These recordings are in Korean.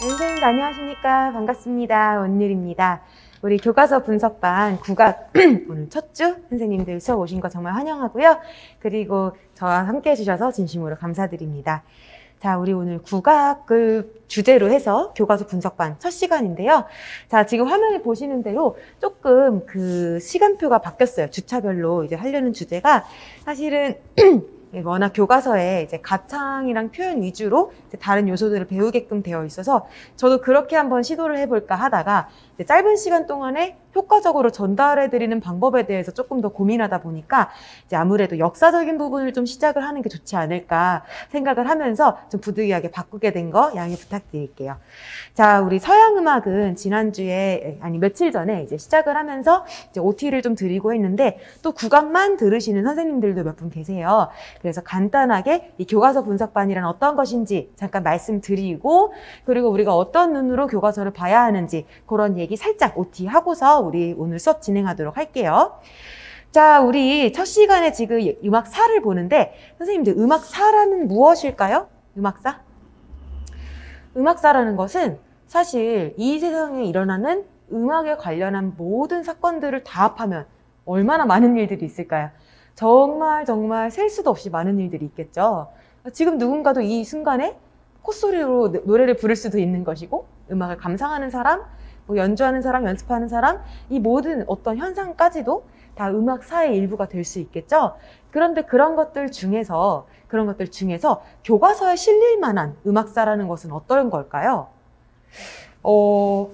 선생님 안녕하십니까? 반갑습니다. 원율입니다. 우리 교과서 분석반 국악 오늘 첫 주 선생님들 수업 오신 거 정말 환영하고요. 그리고 저와 함께 해주셔서 진심으로 감사드립니다. 자, 우리 오늘 국악을 주제로 해서 교과서 분석반 첫 시간인데요. 자, 지금 화면을 보시는 대로 조금 그 시간표가 바뀌었어요. 주차별로 이제 하려는 주제가 사실은 워낙 교과서에 이제 가창이랑 표현 위주로 이제 다른 요소들을 배우게끔 되어 있어서 저도 그렇게 한번 시도를 해볼까 하다가 이제 짧은 시간 동안에 효과적으로 전달해드리는 방법에 대해서 조금 더 고민하다 보니까 이제 아무래도 역사적인 부분을 좀 시작을 하는 게 좋지 않을까 생각을 하면서 좀 부득이하게 바꾸게 된 거 양해 부탁드릴게요. 자, 우리 서양 음악은 지난주에, 아니 며칠 전에 이제 시작을 하면서 이제 OT를 좀 드리고 했는데 또 국악만 들으시는 선생님들도 몇 분 계세요. 그래서 간단하게 이 교과서 분석반이란 어떤 것인지 잠깐 말씀드리고 그리고 우리가 어떤 눈으로 교과서를 봐야 하는지 그런 얘기 살짝 OT 하고서 우리 오늘 수업 진행하도록 할게요. 자, 우리 첫 시간에 지금 음악사를 보는데 선생님들 음악사라는 무엇일까요? 음악사? 음악사라는 것은 사실 이 세상에 일어나는 음악에 관련한 모든 사건들을 다 합하면 얼마나 많은 일들이 있을까요? 정말 셀 수도 없이 많은 일들이 있겠죠. 지금 누군가도 이 순간에 콧소리로 노래를 부를 수도 있는 것이고 음악을 감상하는 사람, 뭐 연주하는 사람, 연습하는 사람, 이 모든 어떤 현상까지도 다 음악사의 일부가 될 수 있겠죠. 그런데 그런 것들 중에서 교과서에 실릴 만한 음악사라는 것은 어떤 걸까요? 뭐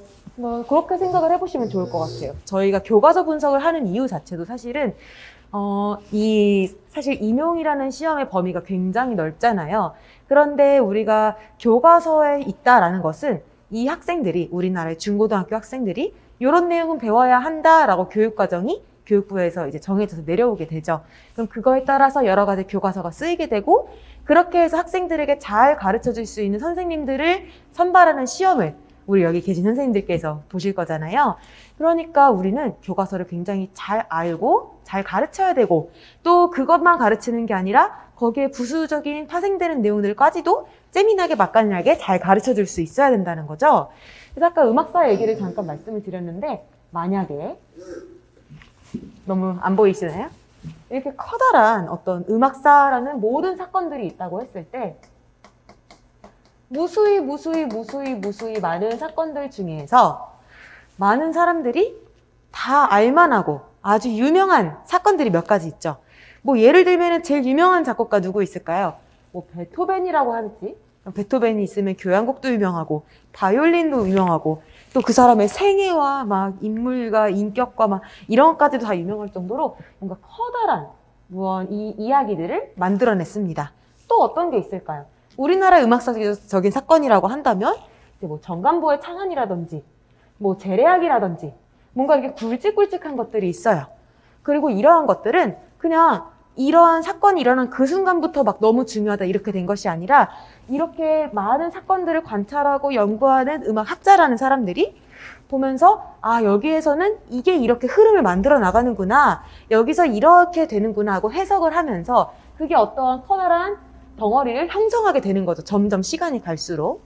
그렇게 생각을 해보시면 좋을 것 같아요. 저희가 교과서 분석을 하는 이유 자체도 사실은 사실 임용이라는 시험의 범위가 굉장히 넓잖아요. 그런데 우리가 교과서에 있다라는 것은 이 학생들이, 우리나라의 중고등학교 학생들이 이런 내용은 배워야 한다라고 교육과정이 교육부에서 이제 정해져서 내려오게 되죠. 그럼 그거에 따라서 여러 가지 교과서가 쓰이게 되고 그렇게 해서 학생들에게 잘 가르쳐 줄 수 있는 선생님들을 선발하는 시험을 우리 여기 계신 선생님들께서 보실 거잖아요. 그러니까 우리는 교과서를 굉장히 잘 알고 잘 가르쳐야 되고 또 그것만 가르치는 게 아니라 거기에 부수적인 파생되는 내용들까지도 재미나게 맛깔나게 잘 가르쳐줄 수 있어야 된다는 거죠. 그래서 아까 음악사 얘기를 잠깐 말씀을 드렸는데 만약에 너무 안 보이시나요? 이렇게 커다란 어떤 음악사라는 모든 사건들이 있다고 했을 때 무수히 많은 사건들 중에서 많은 사람들이 다 알만하고 아주 유명한 사건들이 몇 가지 있죠. 뭐 예를 들면 제일 유명한 작곡가 누구 있을까요? 뭐 베토벤이라고 하겠지. 베토벤이 있으면 교향곡도 유명하고 바이올린도 유명하고 또 그 사람의 생애와 막 인물과 인격과 막 이런 것까지도 다 유명할 정도로 뭔가 커다란 이 이야기들을 만들어냈습니다. 또 어떤 게 있을까요? 우리나라의 음악사적인 사건이라고 한다면 이제 뭐 정간보의 창안이라든지 뭐 제례악이라든지 뭔가 이렇게 굵직굵직한 것들이 있어요. 그리고 이러한 것들은 그냥 이러한 사건이 일어난 그 순간부터 막 너무 중요하다 이렇게 된 것이 아니라 이렇게 많은 사건들을 관찰하고 연구하는 음악학자라는 사람들이 보면서 아, 여기에서는 이게 이렇게 흐름을 만들어 나가는구나, 여기서 이렇게 되는구나 하고 해석을 하면서 그게 어떠한 커다란 덩어리를 형성하게 되는 거죠. 점점 시간이 갈수록.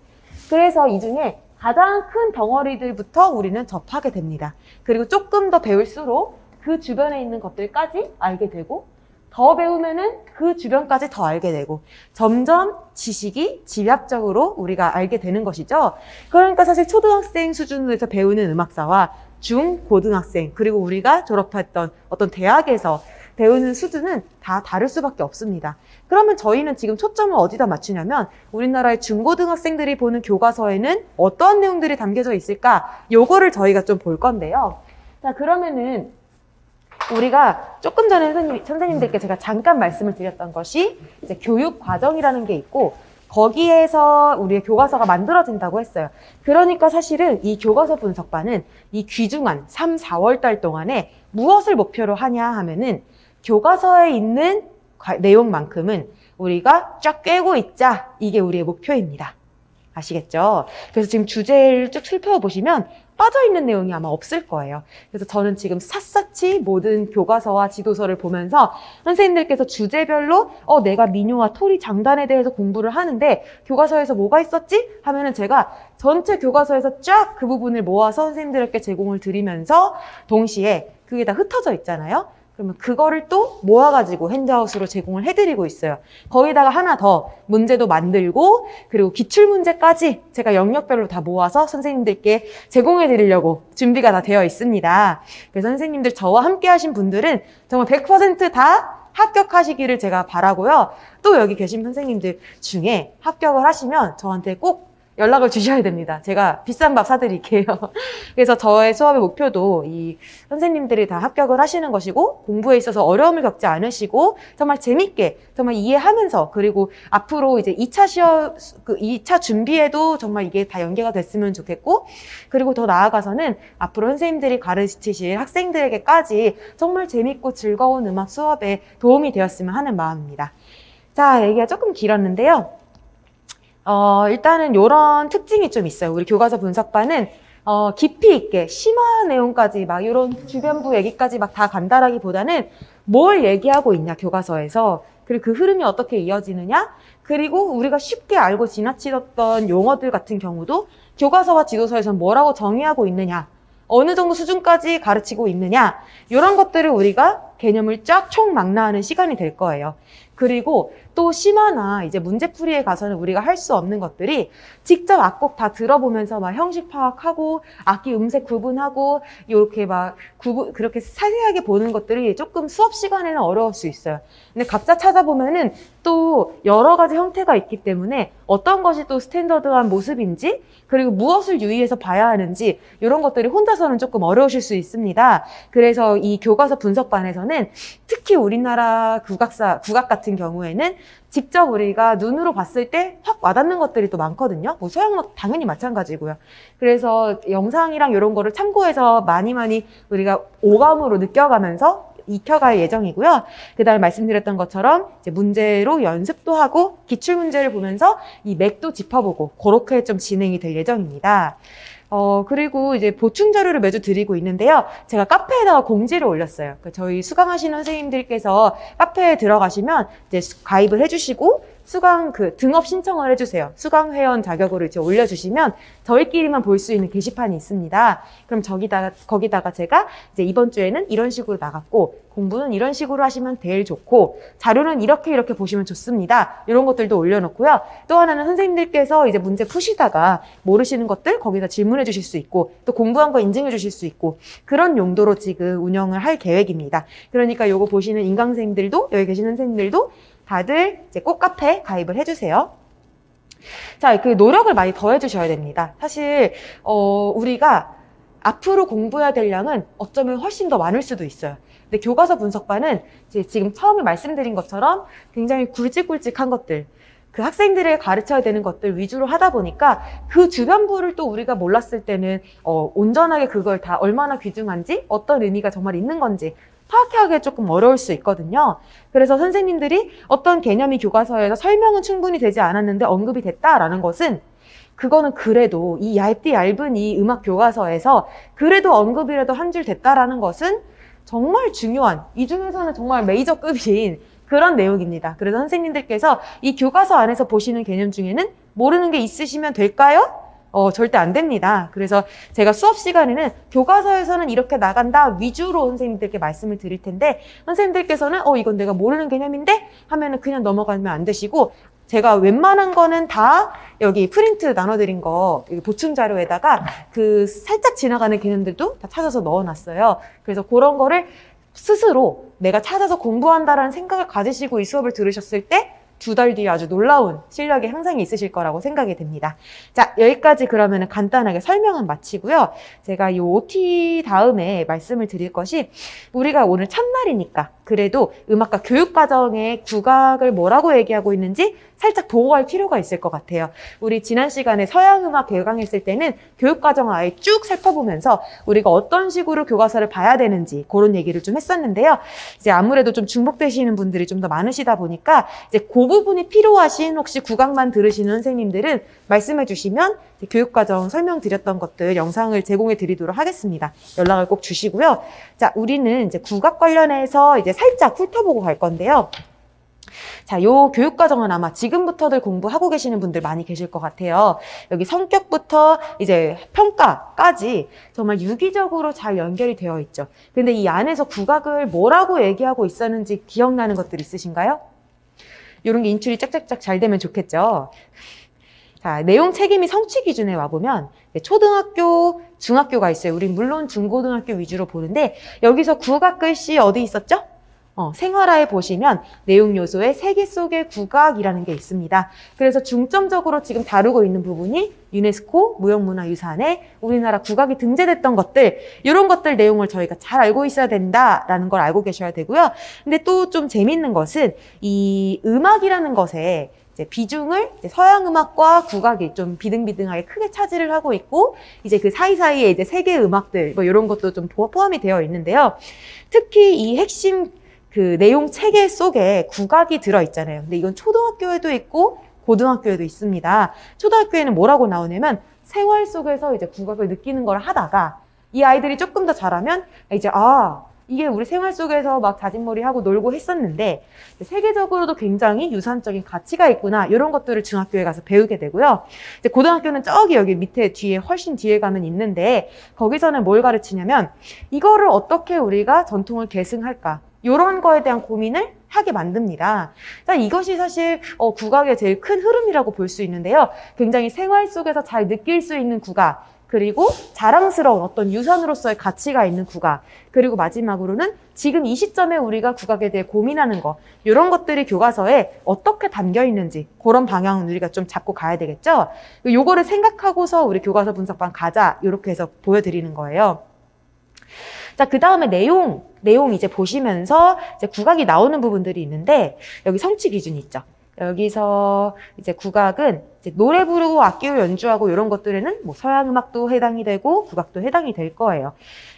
그래서 이 중에 가장 큰 덩어리들부터 우리는 접하게 됩니다. 그리고 조금 더 배울수록 그 주변에 있는 것들까지 알게 되고 더 배우면은 그 주변까지 더 알게 되고 점점 지식이 집약적으로 우리가 알게 되는 것이죠. 그러니까 사실 초등학생 수준에서 배우는 음악사와 중, 고등학생 그리고 우리가 졸업했던 어떤 대학에서 배우는 수준은 다 다를 수밖에 없습니다. 그러면 저희는 지금 초점을 어디다 맞추냐면 우리나라의 중고등학생들이 보는 교과서에는 어떤 내용들이 담겨져 있을까? 요거를 저희가 좀 볼 건데요. 자, 그러면은 우리가 조금 전에 선생님들께 제가 잠깐 말씀을 드렸던 것이 이제 교육 과정이라는 게 있고 거기에서 우리의 교과서가 만들어진다고 했어요. 그러니까 사실은 이 교과서 분석반은 이 귀중한 3, 4월 달 동안에 무엇을 목표로 하냐 하면은 교과서에 있는 내용만큼은 우리가 쫙 꿰고 있자. 이게 우리의 목표입니다. 아시겠죠? 그래서 지금 주제를 쭉 살펴보시면 빠져있는 내용이 아마 없을 거예요. 그래서 저는 지금 샅샅이 모든 교과서와 지도서를 보면서 선생님들께서 주제별로 내가 민요와 토리 장단에 대해서 공부를 하는데 교과서에서 뭐가 있었지? 하면은 제가 전체 교과서에서 쫙 그 부분을 모아서 선생님들께 제공을 드리면서 동시에 그게 다 흩어져 있잖아요. 그러면 그거를 또 모아가지고 핸드아웃으로 제공을 해드리고 있어요. 거기다가 하나 더 문제도 만들고 그리고 기출문제까지 제가 영역별로 다 모아서 선생님들께 제공해드리려고 준비가 다 되어 있습니다. 그래서 선생님들 저와 함께 하신 분들은 정말 100% 다 합격하시기를 제가 바라고요. 또 여기 계신 선생님들 중에 합격을 하시면 저한테 꼭 연락을 주셔야 됩니다. 제가 비싼 밥 사드릴게요. 그래서 저의 수업의 목표도 이 선생님들이 다 합격을 하시는 것이고 공부에 있어서 어려움을 겪지 않으시고 정말 재밌게 정말 이해하면서 그리고 앞으로 이제 2차 시험, 2차 준비에도 정말 이게 다 연계가 됐으면 좋겠고 그리고 더 나아가서는 앞으로 선생님들이 가르치실 학생들에게까지 정말 재밌고 즐거운 음악 수업에 도움이 되었으면 하는 마음입니다. 자, 얘기가 조금 길었는데요. 일단은 이런 특징이 좀 있어요. 우리 교과서 분석반은 깊이 있게 심화 내용까지 막 이런 주변부 얘기까지 막 다 간다라기보다는 뭘 얘기하고 있냐 교과서에서 그리고 그 흐름이 어떻게 이어지느냐 그리고 우리가 쉽게 알고 지나치던 용어들 같은 경우도 교과서와 지도서에서는 뭐라고 정의하고 있느냐 어느 정도 수준까지 가르치고 있느냐 이런 것들을 우리가 개념을 쫙 총망라하는 시간이 될 거예요. 그리고 또 심화나 이제 문제풀이에 가서는 우리가 할 수 없는 것들이 직접 악곡 다 들어보면서 막 형식 파악하고 악기 음색 구분하고 이렇게 막 그렇게 세세하게 보는 것들이 조금 수업 시간에는 어려울 수 있어요. 근데 각자 찾아보면은 또 여러 가지 형태가 있기 때문에 어떤 것이 또 스탠더드한 모습인지 그리고 무엇을 유의해서 봐야 하는지 이런 것들이 혼자서는 조금 어려우실 수 있습니다. 그래서 이 교과서 분석반에서는 특히 우리나라 국악 같은 경우에는 직접 우리가 눈으로 봤을 때 확 와닿는 것들이 또 많거든요. 뭐 서양도 당연히 마찬가지고요. 그래서 영상이랑 이런 거를 참고해서 많이 우리가 오감으로 느껴가면서 익혀갈 예정이고요. 그 다음에 말씀드렸던 것처럼 이제 문제로 연습도 하고 기출문제를 보면서 이 맥도 짚어보고 그렇게 좀 진행이 될 예정입니다. 그리고 이제 보충 자료를 매주 드리고 있는데요. 제가 카페에다가 공지를 올렸어요. 저희 수강하시는 선생님들께서 카페에 들어가시면 이제 가입을 해주시고 수강 등업 신청을 해주세요. 수강 회원 자격으로 이제 올려주시면 저희끼리만 볼 수 있는 게시판이 있습니다. 그럼 거기다가 제가 이제 이번 주에는 이런 식으로 나갔고 공부는 이런 식으로 하시면 제일 좋고 자료는 이렇게 보시면 좋습니다. 이런 것들도 올려놓고요. 또 하나는 선생님들께서 이제 문제 푸시다가 모르시는 것들 거기다 질문해 주실 수 있고 또 공부한 거 인증해 주실 수 있고 그런 용도로 지금 운영을 할 계획입니다. 그러니까 요거 보시는 인강생들도 여기 계시는 선생님들도 다들 이제 꼭 카페 가입을 해주세요. 자, 그 노력을 많이 더해주셔야 됩니다. 사실 우리가 앞으로 공부해야 될 양은 어쩌면 훨씬 더 많을 수도 있어요. 근데 교과서 분석반은 이제 지금 처음에 말씀드린 것처럼 굉장히 굵직굵직한 것들 그 학생들을 가르쳐야 되는 것들 위주로 하다 보니까 그 주변부를 또 우리가 몰랐을 때는 온전하게 그걸 다 얼마나 귀중한지 어떤 의미가 정말 있는 건지 파악하기가 조금 어려울 수 있거든요. 그래서 선생님들이 어떤 개념이 교과서에서 설명은 충분히 되지 않았는데 언급이 됐다라는 것은 그거는 그래도 이 얇은 이 음악 교과서에서 그래도 언급이라도 한 줄 됐다라는 것은 정말 중요한 이 중에서는 정말 메이저급인 그런 내용입니다. 그래서 선생님들께서 이 교과서 안에서 보시는 개념 중에는 모르는 게 있으시면 될까요? 절대 안 됩니다. 그래서 제가 수업 시간에는 교과서에서는 이렇게 나간다 위주로 선생님들께 말씀을 드릴 텐데 선생님들께서는 이건 내가 모르는 개념인데 하면은 그냥 넘어가면 안 되시고 제가 웬만한 거는 다 여기 프린트 나눠드린 거 보충 자료에다가 그 살짝 지나가는 개념들도 다 찾아서 넣어놨어요. 그래서 그런 거를 스스로 내가 찾아서 공부한다라는 생각을 가지시고 이 수업을 들으셨을 때 2달 뒤에 아주 놀라운 실력이 향상이 있으실 거라고 생각이 됩니다. 자, 여기까지 그러면 간단하게 설명은 마치고요. 제가 이 OT 다음에 말씀을 드릴 것이 우리가 오늘 첫날이니까 그래도 음악과 교육과정의 국악을 뭐라고 얘기하고 있는지 살짝 보호할 필요가 있을 것 같아요. 우리 지난 시간에 서양음악 개강했을 때는 교육과정을 아예 쭉 살펴보면서 우리가 어떤 식으로 교과서를 봐야 되는지 그런 얘기를 좀 했었는데요. 이제 아무래도 좀 중복되시는 분들이 좀 더 많으시다 보니까 이제 그 부분이 필요하신 혹시 국악만 들으시는 선생님들은 말씀해 주시면 교육과정 설명드렸던 것들 영상을 제공해 드리도록 하겠습니다. 연락을 꼭 주시고요. 자, 우리는 이제 국악 관련해서 이제 살짝 훑어보고 갈 건데요. 자, 요 교육과정은 아마 지금부터들 공부하고 계시는 분들 많이 계실 것 같아요. 여기 성격부터 이제 평가까지 정말 유기적으로 잘 연결이 되어 있죠. 근데 이 안에서 국악을 뭐라고 얘기하고 있었는지 기억나는 것들 있으신가요? 요런 게 인출이 짝짝짝 잘 되면 좋겠죠. 자, 내용 책임이 성취 기준에 와보면 초등학교, 중학교가 있어요. 우린 물론 중고등학교 위주로 보는데 여기서 국악 글씨 어디 있었죠? 생활화에 보시면 내용 요소의 세계 속의 국악이라는 게 있습니다. 그래서 중점적으로 지금 다루고 있는 부분이 유네스코 무형문화유산에 우리나라 국악이 등재됐던 것들, 이런 것들 내용을 저희가 잘 알고 있어야 된다라는 걸 알고 계셔야 되고요. 근데 또 좀 재밌는 것은 이 음악이라는 것에 이제 비중을 이제 서양 음악과 국악이 좀 비등비등하게 크게 차지를 하고 있고, 이제 그 사이사이에 이제 세계 음악들 뭐 이런 것도 좀 포함이 되어 있는데요. 특히 이 핵심 그 내용 체계 속에 국악이 들어있잖아요. 근데 이건 초등학교에도 있고 고등학교에도 있습니다. 초등학교에는 뭐라고 나오냐면 생활 속에서 이제 국악을 느끼는 걸 하다가 이 아이들이 조금 더 자라면 이제 이게 우리 생활 속에서 막 자진몰이하고 놀고 했었는데 세계적으로도 굉장히 유산적인 가치가 있구나, 이런 것들을 중학교에 가서 배우게 되고요. 이제 고등학교는 저기 여기 밑에 뒤에 훨씬 뒤에 가면 있는데 거기서는 뭘 가르치냐면 이거를 어떻게 우리가 전통을 계승할까, 이런 거에 대한 고민을 하게 만듭니다. 자, 이것이 사실 국악의 제일 큰 흐름이라고 볼 수 있는데요. 굉장히 생활 속에서 잘 느낄 수 있는 국악, 그리고 자랑스러운 어떤 유산으로서의 가치가 있는 국악, 그리고 마지막으로는 지금 이 시점에 우리가 국악에 대해 고민하는 것, 이런 것들이 교과서에 어떻게 담겨 있는지 그런 방향은 우리가 좀 잡고 가야 되겠죠. 요거를 생각하고서 우리 교과서 분석반 가자, 이렇게 해서 보여드리는 거예요. 자, 그 다음에 내용 이제 보시면서 이제 국악이 나오는 부분들이 있는데 여기 성취 기준이 있죠. 여기서 이제 국악은 이제 노래 부르고 악기 연주하고 이런 것들에는 뭐 서양 음악도 해당이 되고 국악도 해당이 될 거예요.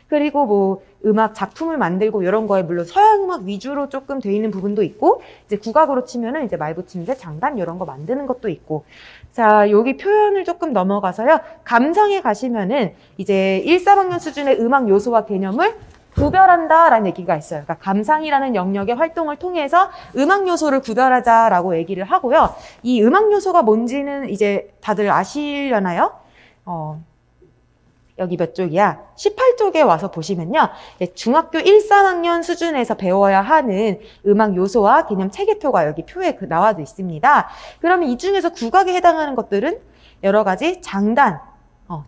그리고 뭐 음악 작품을 만들고 이런 거에 물론 서양 음악 위주로 조금 돼 있는 부분도 있고, 이제 국악으로 치면은 이제 말부침새, 장단 이런 거 만드는 것도 있고. 자, 여기 표현을 조금 넘어가서요. 감상에 가시면은 이제 1·4학년 수준의 음악 요소와 개념을 구별한다라는 얘기가 있어요. 그러니까 감상이라는 영역의 활동을 통해서 음악 요소를 구별하자라고 얘기를 하고요. 이 음악 요소가 뭔지는 이제 다들 아시려나요? 여기 몇 쪽이야? 18쪽에 와서 보시면요. 중학교 1·3학년 수준에서 배워야 하는 음악 요소와 개념 체계표가 여기 표에 나와도 있습니다. 그러면 이 중에서 국악에 해당하는 것들은 여러 가지 장단,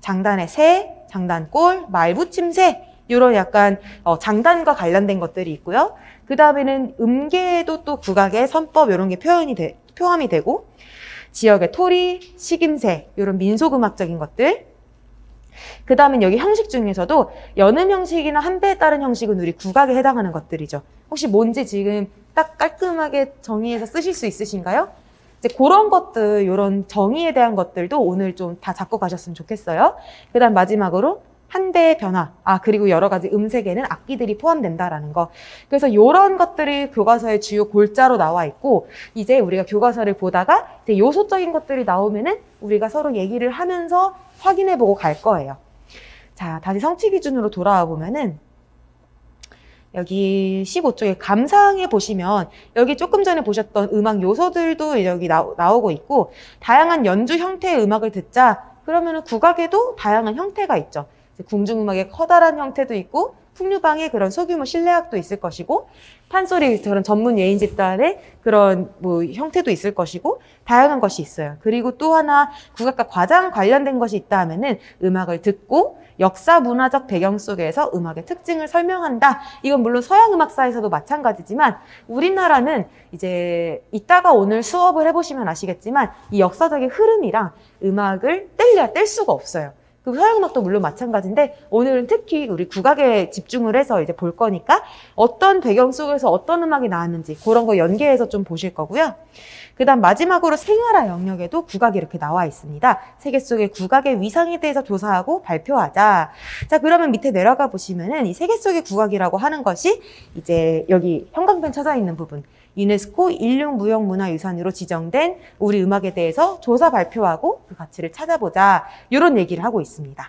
장단의 새, 장단골, 말부침새, 이런 약간 장단과 관련된 것들이 있고요. 그 다음에는 음계도 또 국악의 선법 이런 게 포함이 되고, 지역의 토리, 식임새 이런 민속음악적인 것들. 그 다음엔 여기 형식 중에서도 연음 형식이나 한배에 따른 형식은 우리 국악에 해당하는 것들이죠. 혹시 뭔지 지금 딱 깔끔하게 정의해서 쓰실 수 있으신가요? 이제 그런 것들, 이런 정의에 대한 것들도 오늘 좀 다 잡고 가셨으면 좋겠어요. 그 다음 마지막으로 한배의 변화, 그리고 여러 가지 음색에는 악기들이 포함된다라는 거. 그래서 이런 것들이 교과서의 주요 골자로 나와 있고, 이제 우리가 교과서를 보다가 이제 요소적인 것들이 나오면은 우리가 서로 얘기를 하면서 확인해 보고 갈 거예요. 자, 다시 성취 기준으로 돌아와 보면은 여기 15쪽에 감상해 보시면 여기 조금 전에 보셨던 음악 요소들도 여기 나오고 있고, 다양한 연주 형태의 음악을 듣자 그러면은 국악에도 다양한 형태가 있죠. 궁중음악의 커다란 형태도 있고, 풍류방의 그런 소규모 실내악도 있을 것이고, 판소리 그런 전문 예인 집단의 그런 뭐 형태도 있을 것이고, 다양한 것이 있어요. 그리고 또 하나 국악과 가장 관련된 것이 있다 하면은 음악을 듣고 역사 문화적 배경 속에서 음악의 특징을 설명한다. 이건 물론 서양 음악사에서도 마찬가지지만 우리나라는 이제 이따가 오늘 수업을 해보시면 아시겠지만 이 역사적인 흐름이랑 음악을 뗄래야 뗄 수가 없어요. 그 서양음악도 물론 마찬가지인데 오늘은 특히 우리 국악에 집중을 해서 이제 볼 거니까 어떤 배경 속에서 어떤 음악이 나왔는지 그런 거 연계해서 좀 보실 거고요. 그 다음 마지막으로 생활화 영역에도 국악이 이렇게 나와 있습니다. 세계 속의 국악의 위상에 대해서 조사하고 발표하자. 자, 그러면 밑에 내려가 보시면은 이 세계 속의 국악이라고 하는 것이 이제 여기 형광펜 쳐져 있는 부분. 유네스코 인류무형문화유산으로 지정된 우리 음악에 대해서 조사 발표하고 그 가치를 찾아보자 이런 얘기를 하고 있습니다.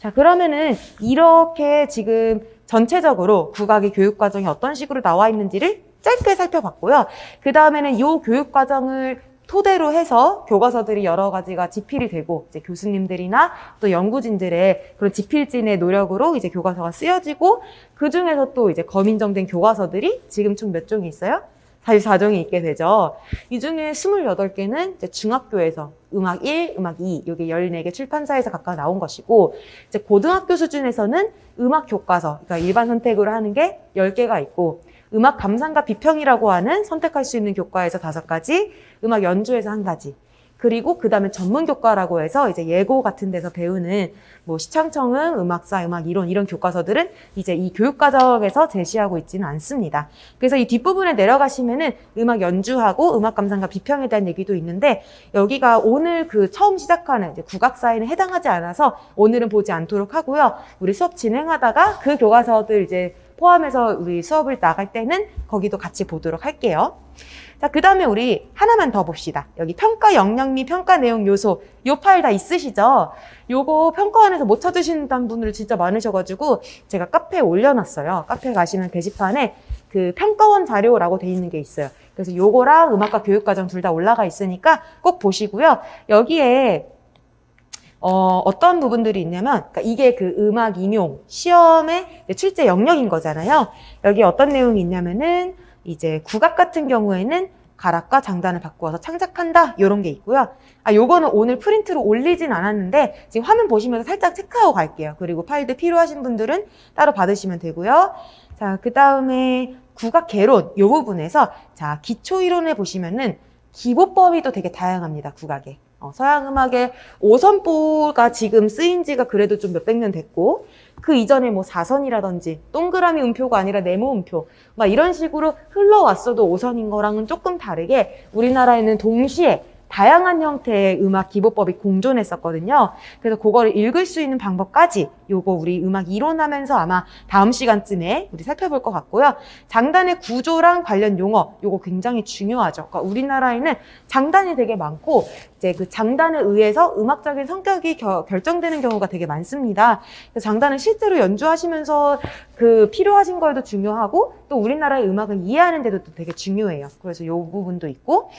자, 그러면은 이렇게 지금 전체적으로 국악의 교육과정이 어떤 식으로 나와 있는지를 짧게 살펴봤고요. 그 다음에는 이 교육과정을 토대로 해서 교과서들이 여러 가지가 집필이 되고 이제 교수님들이나 또 연구진들의 그런 집필진의 노력으로 이제 교과서가 쓰여지고 그 중에서 또 이제 검인정된 교과서들이 지금 총 몇 종이 있어요? 44종이 있게 되죠. 이 중에 28개는 이제 중학교에서 음악 1, 음악 2, 이게 14개 출판사에서 각각 나온 것이고, 이제 고등학교 수준에서는 음악 교과서, 그러니까 일반 선택으로 하는 게 10개가 있고, 음악 감상과 비평이라고 하는 선택할 수 있는 교과에서 5가지, 음악 연주에서 1가지. 그리고 그 다음에 전문 교과라고 해서 이제 예고 같은 데서 배우는 뭐 시창청음, 음악사, 음악이론 이런 교과서들은 이제 이 교육과정에서 제시하고 있지는 않습니다. 그래서 이 뒷부분에 내려가시면은 음악 연주하고 음악 감상과 비평에 대한 얘기도 있는데 여기가 오늘 그 처음 시작하는 이제 국악사에는 해당하지 않아서 오늘은 보지 않도록 하고요. 우리 수업 진행하다가 그 교과서들 이제 포함해서 우리 수업을 나갈 때는 거기도 같이 보도록 할게요. 자, 그 다음에 우리 하나만 더 봅시다. 여기 평가 영역 및 평가 내용 요소 요 파일 다 있으시죠? 요거 평가원에서 못 찾으신다는 분들 진짜 많으셔가지고 제가 카페에 올려놨어요. 카페 가시면 게시판에 그 평가원 자료라고 돼 있는 게 있어요. 그래서 요거랑 음악과 교육과정 둘 다 올라가 있으니까 꼭 보시고요. 여기에 어떤 부분들이 있냐면, 그러니까 이게 그 음악 임용 시험의 출제 영역인 거잖아요. 여기 어떤 내용이 있냐면은 이제 국악 같은 경우에는 가락과 장단을 바꾸어서 창작한다 이런 게 있고요. 아, 요거는 오늘 프린트로 올리진 않았는데 지금 화면 보시면서 살짝 체크하고 갈게요. 그리고 파일들 필요하신 분들은 따로 받으시면 되고요. 자, 그 다음에 국악 개론 요 부분에서 자 기초 이론에 보시면은 기보법이 또 되게 다양합니다. 국악에. 서양음악의 5선보가 지금 쓰인 지가 그래도 좀 몇백 년 됐고 그 이전에 뭐 4선이라든지 동그라미 음표가 아니라 네모 음표 막 이런 식으로 흘러왔어도 5선인 거랑은 조금 다르게 우리나라에는 동시에 다양한 형태의 음악 기보법이 공존했었거든요. 그래서 그거를 읽을 수 있는 방법까지 요거 우리 음악 이론하면서 아마 다음 시간쯤에 우리 살펴볼 것 같고요. 장단의 구조랑 관련 용어 요거 굉장히 중요하죠. 그러니까 우리나라에는 장단이 되게 많고 이제 그 장단에 의해서 음악적인 성격이 결정되는 경우가 되게 많습니다. 그래서 장단은 실제로 연주하시면서 그 필요하신 거에도 중요하고 또 우리나라의 음악을 이해하는 데도 또 되게 중요해요. 그래서 요 부분도 있고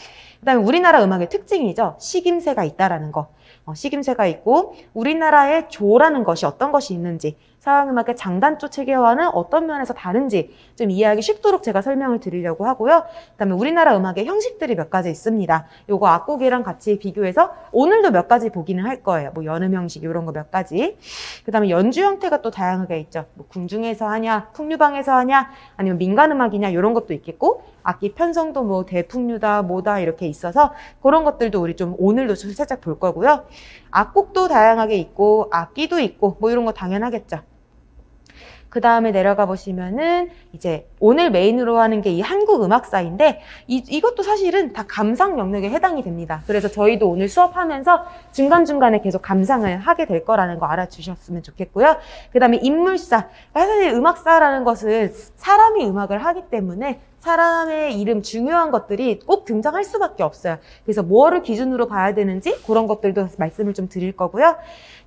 그다음에 우리나라 음악의 특징이죠. 식임새가 있다라는 거. 식임새가 있고 우리나라의 조라는 것이 어떤 것이 있는지 서양음악의 장단조 체계와는 어떤 면에서 다른지 좀 이해하기 쉽도록 제가 설명을 드리려고 하고요. 그다음에 우리나라 음악의 형식들이 몇 가지 있습니다. 요거 악곡이랑 같이 비교해서 오늘도 몇 가지 보기는 할 거예요. 뭐 연음 형식 이런 거 몇 가지. 그다음에 연주 형태가 또 다양하게 있죠. 뭐 궁중에서 하냐, 풍류방에서 하냐, 아니면 민간 음악이냐 이런 것도 있겠고 악기 편성도 뭐 대풍류다, 뭐다 이렇게 있어서 그런 것들도 우리 좀 오늘도 좀 살짝 볼 거고요. 악곡도 다양하게 있고 악기도 있고 뭐 이런 거 당연하겠죠. 그 다음에 내려가 보시면은 이제 오늘 메인으로 하는 게 이 한국음악사인데 이것도 사실은 다 감상 영역에 해당이 됩니다. 그래서 저희도 오늘 수업하면서 중간중간에 계속 감상을 하게 될 거라는 거 알아주셨으면 좋겠고요. 그 다음에 인물사, 사실 음악사라는 것은 사람이 음악을 하기 때문에 사람의 이름 중요한 것들이 꼭 등장할 수밖에 없어요. 그래서 뭐를 기준으로 봐야 되는지 그런 것들도 말씀을 좀 드릴 거고요.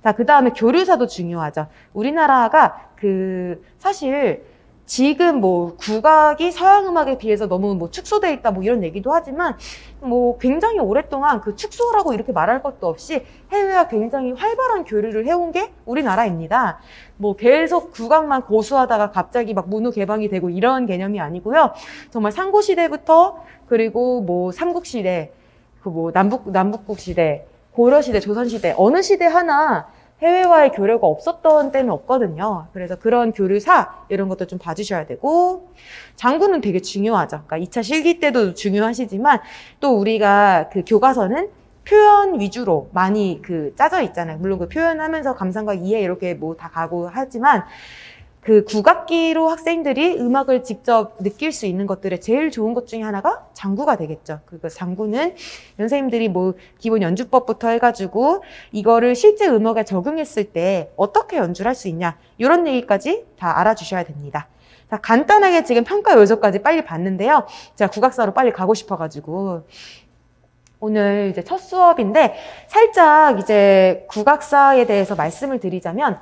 자, 그 다음에 교류사도 중요하죠. 우리나라가 그 사실 지금 뭐 국악이 서양 음악에 비해서 너무 뭐 축소돼 있다 뭐 이런 얘기도 하지만 뭐 굉장히 오랫동안 그 축소라고 이렇게 말할 것도 없이 해외와 굉장히 활발한 교류를 해온 게 우리나라입니다. 뭐 계속 국악만 고수하다가 갑자기 막 문호 개방이 되고 이런 개념이 아니고요. 정말 상고시대부터 그리고 뭐 삼국시대, 그 뭐 남북국시대, 고려시대, 조선시대 어느 시대 하나 해외와의 교류가 없었던 때는 없거든요. 그래서 그런 교류사 이런 것도 좀 봐주셔야 되고 장군은 되게 중요하죠. 그러니까 2차 실기 때도 중요하시지만 또 우리가 그 교과서는 표현 위주로 많이 그 짜져 있잖아요. 물론 그 표현하면서 감상과 이해 이렇게 뭐 다 가고 하지만 그 국악기로 학생들이 음악을 직접 느낄 수 있는 것들의 제일 좋은 것 중에 하나가 장구가 되겠죠. 그 장구는 선생님들이 뭐 기본 연주법부터 해가지고 이거를 실제 음악에 적용했을 때 어떻게 연주를 할 수 있냐 이런 얘기까지 다 알아주셔야 됩니다. 자, 간단하게 지금 평가 요소까지 빨리 봤는데요. 제가 국악사로 빨리 가고 싶어가지고 오늘 이제 첫 수업인데 살짝 이제 국악사에 대해서 말씀을 드리자면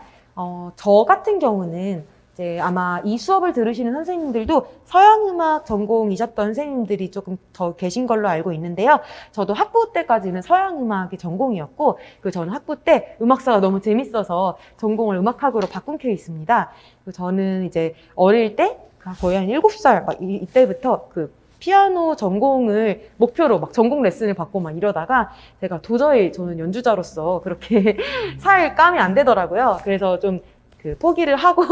저 같은 경우는 이제 아마 이 수업을 들으시는 선생님들도 서양음악 전공이셨던 선생님들이 조금 더 계신 걸로 알고 있는데요. 저도 학부 때까지는 서양음악이 전공이었고 저는 학부 때 음악사가 너무 재밌어서 전공을 음악학으로 바꾼 케이스입니다. 저는 이제 어릴 때 거의 한 7살 막 이때부터 그 피아노 전공을 목표로 막 전공 레슨을 받고 막 이러다가 제가 도저히 저는 연주자로서 그렇게 살 감이 안 되더라고요. 그래서 좀 그 포기를 하고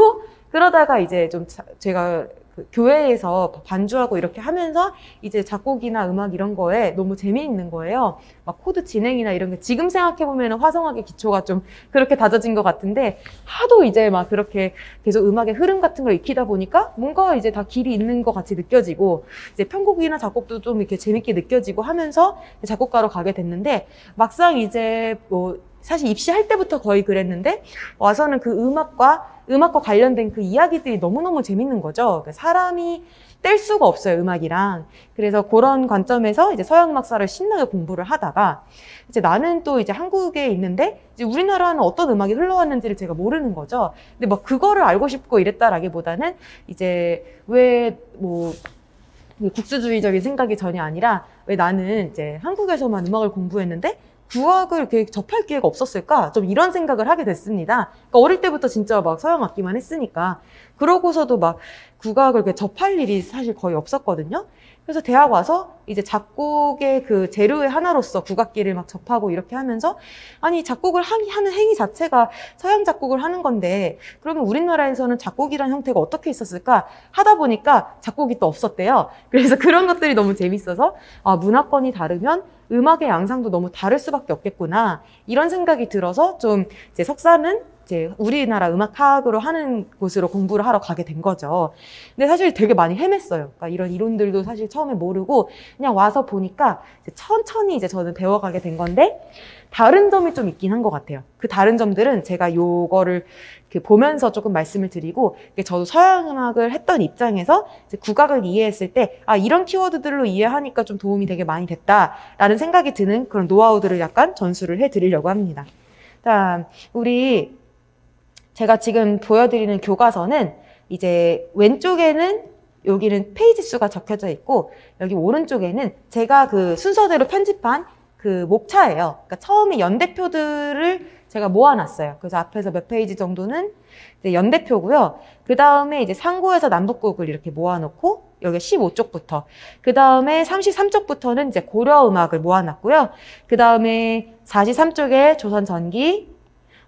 그러다가 이제 좀 제가 그 교회에서 반주하고 이렇게 하면서 이제 작곡이나 음악 이런 거에 너무 재미있는 거예요. 막 코드 진행이나 이런 게 지금 생각해보면 화성학의 기초가 좀 그렇게 다져진 것 같은데 하도 이제 막 그렇게 계속 음악의 흐름 같은 걸 익히다 보니까 뭔가 이제 다 길이 있는 것 같이 느껴지고 이제 편곡이나 작곡도 좀 이렇게 재밌게 느껴지고 하면서 작곡가로 가게 됐는데 막상 이제 뭐 사실 입시할 때부터 거의 그랬는데 와서는 그 음악과 관련된 그 이야기들이 너무너무 재밌는 거죠. 사람이 뗄 수가 없어요, 음악이랑. 그래서 그런 관점에서 이제 서양음악사를 신나게 공부를 하다가 이제 나는 또 이제 한국에 있는데 이제 우리나라는 어떤 음악이 흘러왔는지를 제가 모르는 거죠. 근데 막 그거를 알고 싶고 이랬다라기보다는 이제 왜 뭐 국수주의적인 생각이 전혀 아니라 왜 나는 이제 한국에서만 음악을 공부했는데 국악을 이렇게 접할 기회가 없었을까? 좀 이런 생각을 하게 됐습니다. 그러니까 어릴 때부터 진짜 막 서양 악기만 했으니까. 그러고서도 막 국악을 이렇게 접할 일이 사실 거의 없었거든요. 그래서 대학 와서 이제 작곡의 그 재료의 하나로서 국악기를 막 접하고 이렇게 하면서 아니 작곡을 하는 행위 자체가 서양 작곡을 하는 건데 그러면 우리나라에서는 작곡이라는 형태가 어떻게 있었을까 하다 보니까 작곡이 또 없었대요. 그래서 그런 것들이 너무 재밌어서 아 문화권이 다르면 음악의 양상도 너무 다를 수밖에 없겠구나 이런 생각이 들어서 좀 이제 석사는 이제 우리나라 음악학으로 하는 곳으로 공부를 하러 가게 된 거죠. 근데 사실 되게 많이 헤맸어요. 그러니까 이런 이론들도 사실 처음에 모르고 그냥 와서 보니까 이제 천천히 이제 저는 배워가게 된 건데 다른 점이 좀 있긴 한 것 같아요. 그 다른 점들은 제가 요거를 보면서 조금 말씀을 드리고 저도 서양음악을 했던 입장에서 이제 국악을 이해했을 때 아 이런 키워드들로 이해하니까 좀 도움이 되게 많이 됐다라는 생각이 드는 그런 노하우들을 약간 전수를 해드리려고 합니다. 자, 우리 제가 지금 보여드리는 교과서는 이제 왼쪽에는 여기는 페이지 수가 적혀져 있고 여기 오른쪽에는 제가 그 순서대로 편집한 그 목차예요. 그러니까 처음에 연대표들을 제가 모아놨어요. 그래서 앞에서 몇 페이지 정도는 이제 연대표고요. 그 다음에 이제 상고에서 남북국을 이렇게 모아놓고 여기 15쪽부터 그 다음에 33쪽부터는 이제 고려음악을 모아놨고요. 그 다음에 43쪽에 조선 전기,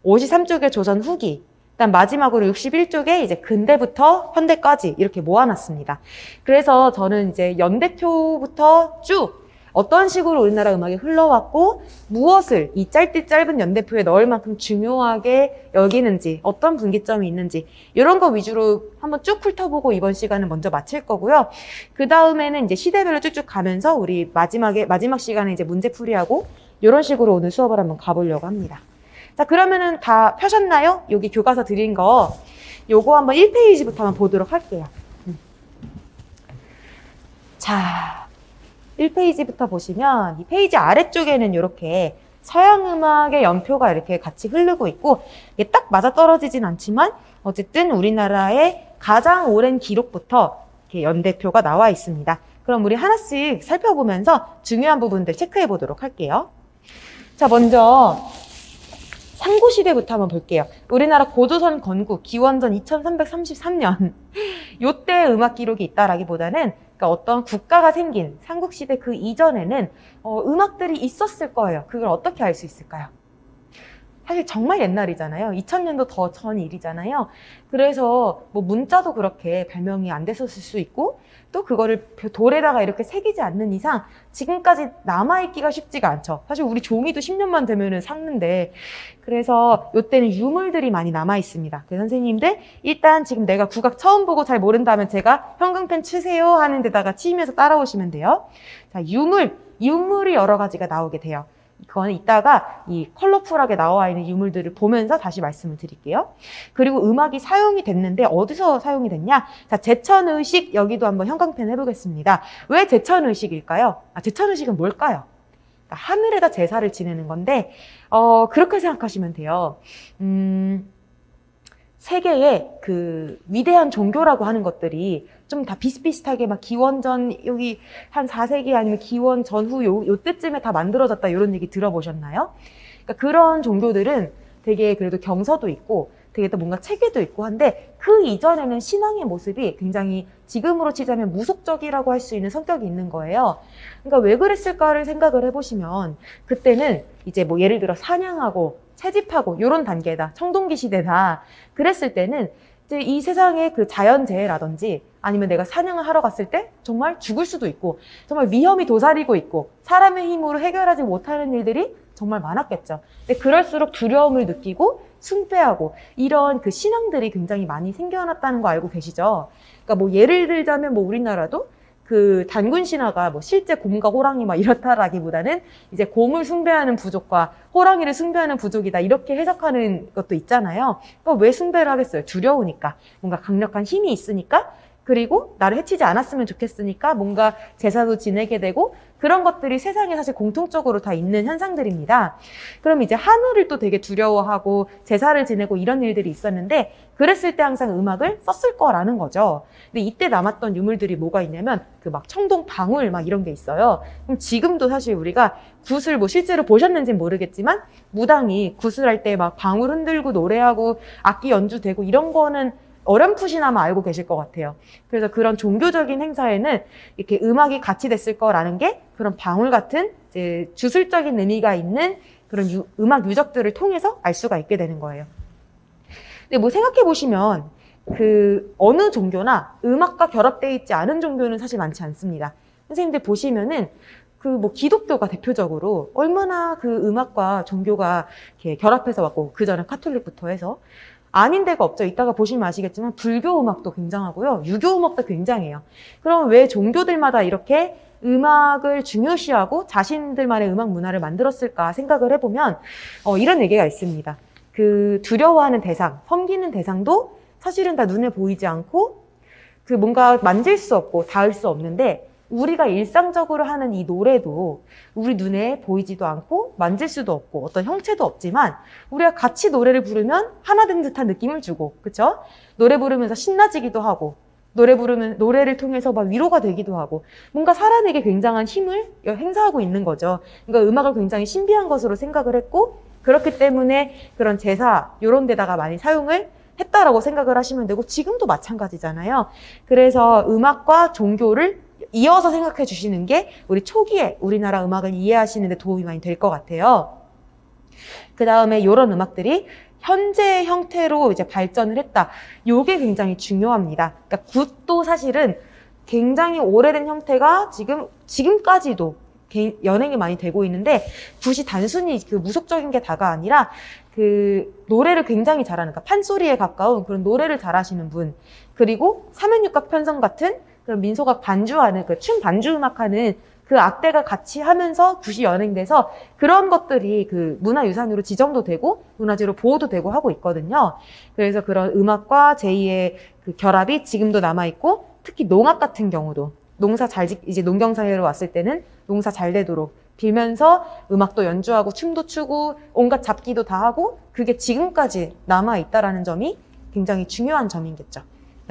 53쪽에 조선 후기, 일단 마지막으로 61쪽에 이제 근대부터 현대까지 이렇게 모아놨습니다. 그래서 저는 이제 연대표부터 쭉 어떤 식으로 우리나라 음악이 흘러왔고 무엇을 이 짧은 연대표에 넣을 만큼 중요하게 여기는지 어떤 분기점이 있는지 이런 거 위주로 한번 쭉 훑어보고 이번 시간은 먼저 마칠 거고요. 그 다음에는 이제 시대별로 쭉쭉 가면서 우리 마지막 시간에 이제 문제풀이하고 이런 식으로 오늘 수업을 한번 가보려고 합니다. 자, 그러면은 다 펴셨나요? 여기 교과서 드린 거 요거 한번 1페이지부터 한번 보도록 할게요. 자, 1페이지부터 보시면 이 페이지 아래쪽에는 이렇게 서양음악의 연표가 이렇게 같이 흐르고 있고 이게 딱 맞아떨어지진 않지만 어쨌든 우리나라의 가장 오랜 기록부터 이렇게 연대표가 나와 있습니다. 그럼 우리 하나씩 살펴보면서 중요한 부분들 체크해 보도록 할게요. 자, 먼저 상고시대부터 한번 볼게요. 우리나라 고조선 건국, 기원전 2333년 요때 음악 기록이 있다라기보다는 그러니까 어떤 국가가 생긴 삼국시대 그 이전에는 음악들이 있었을 거예요. 그걸 어떻게 알 수 있을까요? 사실 정말 옛날이잖아요. 2000년도 더 전 일이잖아요. 그래서 뭐 문자도 그렇게 발명이 안 됐었을 수 있고, 또 그거를 돌에다가 이렇게 새기지 않는 이상 지금까지 남아있기가 쉽지가 않죠. 사실 우리 종이도 10년만 되면은 삭는데, 그래서 이때는 유물들이 많이 남아있습니다. 그래서 선생님들 일단 지금 내가 국악 처음 보고 잘 모른다면 제가 형광펜 치세요 하는 데다가 치면서 따라오시면 돼요. 자, 유물이 여러 가지가 나오게 돼요. 그거는 이따가 이 컬러풀하게 나와 있는 유물들을 보면서 다시 말씀을 드릴게요. 그리고 음악이 사용이 됐는데 어디서 사용이 됐냐? 자, 제천의식, 여기도 한번 형광펜 해보겠습니다. 왜 제천의식일까요? 아, 제천의식은 뭘까요? 그러니까 하늘에다 제사를 지내는 건데, 그렇게 생각하시면 돼요. 세계의 그 위대한 종교라고 하는 것들이 좀 다 비슷비슷하게 막 기원전 여기 한 4세기 아니면 기원 전후 요때쯤에 다 만들어졌다, 이런 얘기 들어보셨나요? 그러니까 그런 종교들은 되게 그래도 경서도 있고 되게 또 뭔가 체계도 있고 한데, 그 이전에는 신앙의 모습이 굉장히 지금으로 치자면 무속적이라고 할 수 있는 성격이 있는 거예요. 그러니까 왜 그랬을까를 생각을 해보시면, 그때는 이제 뭐 예를 들어 사냥하고 채집하고 이런 단계다, 청동기 시대다 그랬을 때는 이제 이 세상의 그 자연재해라든지 아니면 내가 사냥을 하러 갔을 때 정말 죽을 수도 있고 정말 위험이 도사리고 있고 사람의 힘으로 해결하지 못하는 일들이 정말 많았겠죠. 근데 그럴수록 두려움을 느끼고 숭배하고 이런 그 신앙들이 굉장히 많이 생겨났다는 거 알고 계시죠? 그러니까 뭐 예를 들자면 뭐 우리나라도 그 단군 신화가 뭐 실제 곰과 호랑이 막 이렇다라기보다는 이제 곰을 숭배하는 부족과 호랑이를 숭배하는 부족이다, 이렇게 해석하는 것도 있잖아요. 그러니까 왜 숭배를 하겠어요? 두려우니까, 뭔가 강력한 힘이 있으니까, 그리고 나를 해치지 않았으면 좋겠으니까 뭔가 제사도 지내게 되고, 그런 것들이 세상에 사실 공통적으로 다 있는 현상들입니다. 그럼 이제 하늘을 또 되게 두려워하고 제사를 지내고 이런 일들이 있었는데, 그랬을 때 항상 음악을 썼을 거라는 거죠. 근데 이때 남았던 유물들이 뭐가 있냐면 그 막 청동 방울 막 이런 게 있어요. 그럼 지금도 사실 우리가 굿을 뭐 실제로 보셨는지는 모르겠지만 무당이 굿을 할 때 막 방울 흔들고 노래하고 악기 연주되고 이런 거는 어렴풋이나마 알고 계실 것 같아요. 그래서 그런 종교적인 행사에는 이렇게 음악이 같이 됐을 거라는 게 그런 방울 같은 이제 주술적인 의미가 있는 그런 음악 유적들을 통해서 알 수가 있게 되는 거예요. 근데 뭐 생각해 보시면 그 어느 종교나 음악과 결합되어 있지 않은 종교는 사실 많지 않습니다. 선생님들 보시면은 그 뭐 기독교가 대표적으로 얼마나 그 음악과 종교가 이렇게 결합해서 왔고, 그 전에 카톨릭부터 해서 아닌 데가 없죠. 이따가 보시면 아시겠지만 불교 음악도 굉장하고요, 유교 음악도 굉장해요. 그럼 왜 종교들마다 이렇게 음악을 중요시하고 자신들만의 음악 문화를 만들었을까 생각을 해보면 이런 얘기가 있습니다. 그 두려워하는 대상, 섬기는 대상도 사실은 다 눈에 보이지 않고 그 뭔가 만질 수 없고 닿을 수 없는데, 우리가 일상적으로 하는 이 노래도 우리 눈에 보이지도 않고 만질 수도 없고 어떤 형체도 없지만, 우리가 같이 노래를 부르면 하나 된 듯한 느낌을 주고, 그쵸? 노래 부르면서 신나지기도 하고, 노래를 통해서 막 위로가 되기도 하고, 뭔가 사람에게 굉장한 힘을 행사하고 있는 거죠. 그러니까 음악을 굉장히 신비한 것으로 생각을 했고, 그렇기 때문에 그런 제사 이런 데다가 많이 사용을 했다라고 생각을 하시면 되고, 지금도 마찬가지잖아요. 그래서 음악과 종교를 이어서 생각해 주시는 게 우리 초기에 우리나라 음악을 이해하시는 데 도움이 많이 될 것 같아요. 그 다음에 이런 음악들이 현재의 형태로 이제 발전을 했다, 요게 굉장히 중요합니다. 그러니까 굿도 사실은 굉장히 오래된 형태가 지금까지도 연행이 많이 되고 있는데, 굿이 단순히 그 무속적인 게 다가 아니라 그 노래를 굉장히 잘하는, 그러니까 판소리에 가까운 그런 노래를 잘하시는 분, 그리고 삼연육각 편성 같은 그런 민속악 반주하는, 그 춤 반주 음악하는 그 악대가 같이 하면서 굿이 연행돼서 그런 것들이 그 문화유산으로 지정도 되고 문화재로 보호도 되고 하고 있거든요. 그래서 그런 음악과 제2의 그 결합이 지금도 남아있고, 특히 농악 같은 경우도 이제 농경사회로 왔을 때는 농사 잘 되도록 빌면서 음악도 연주하고 춤도 추고 온갖 잡기도 다 하고, 그게 지금까지 남아있다라는 점이 굉장히 중요한 점이겠죠.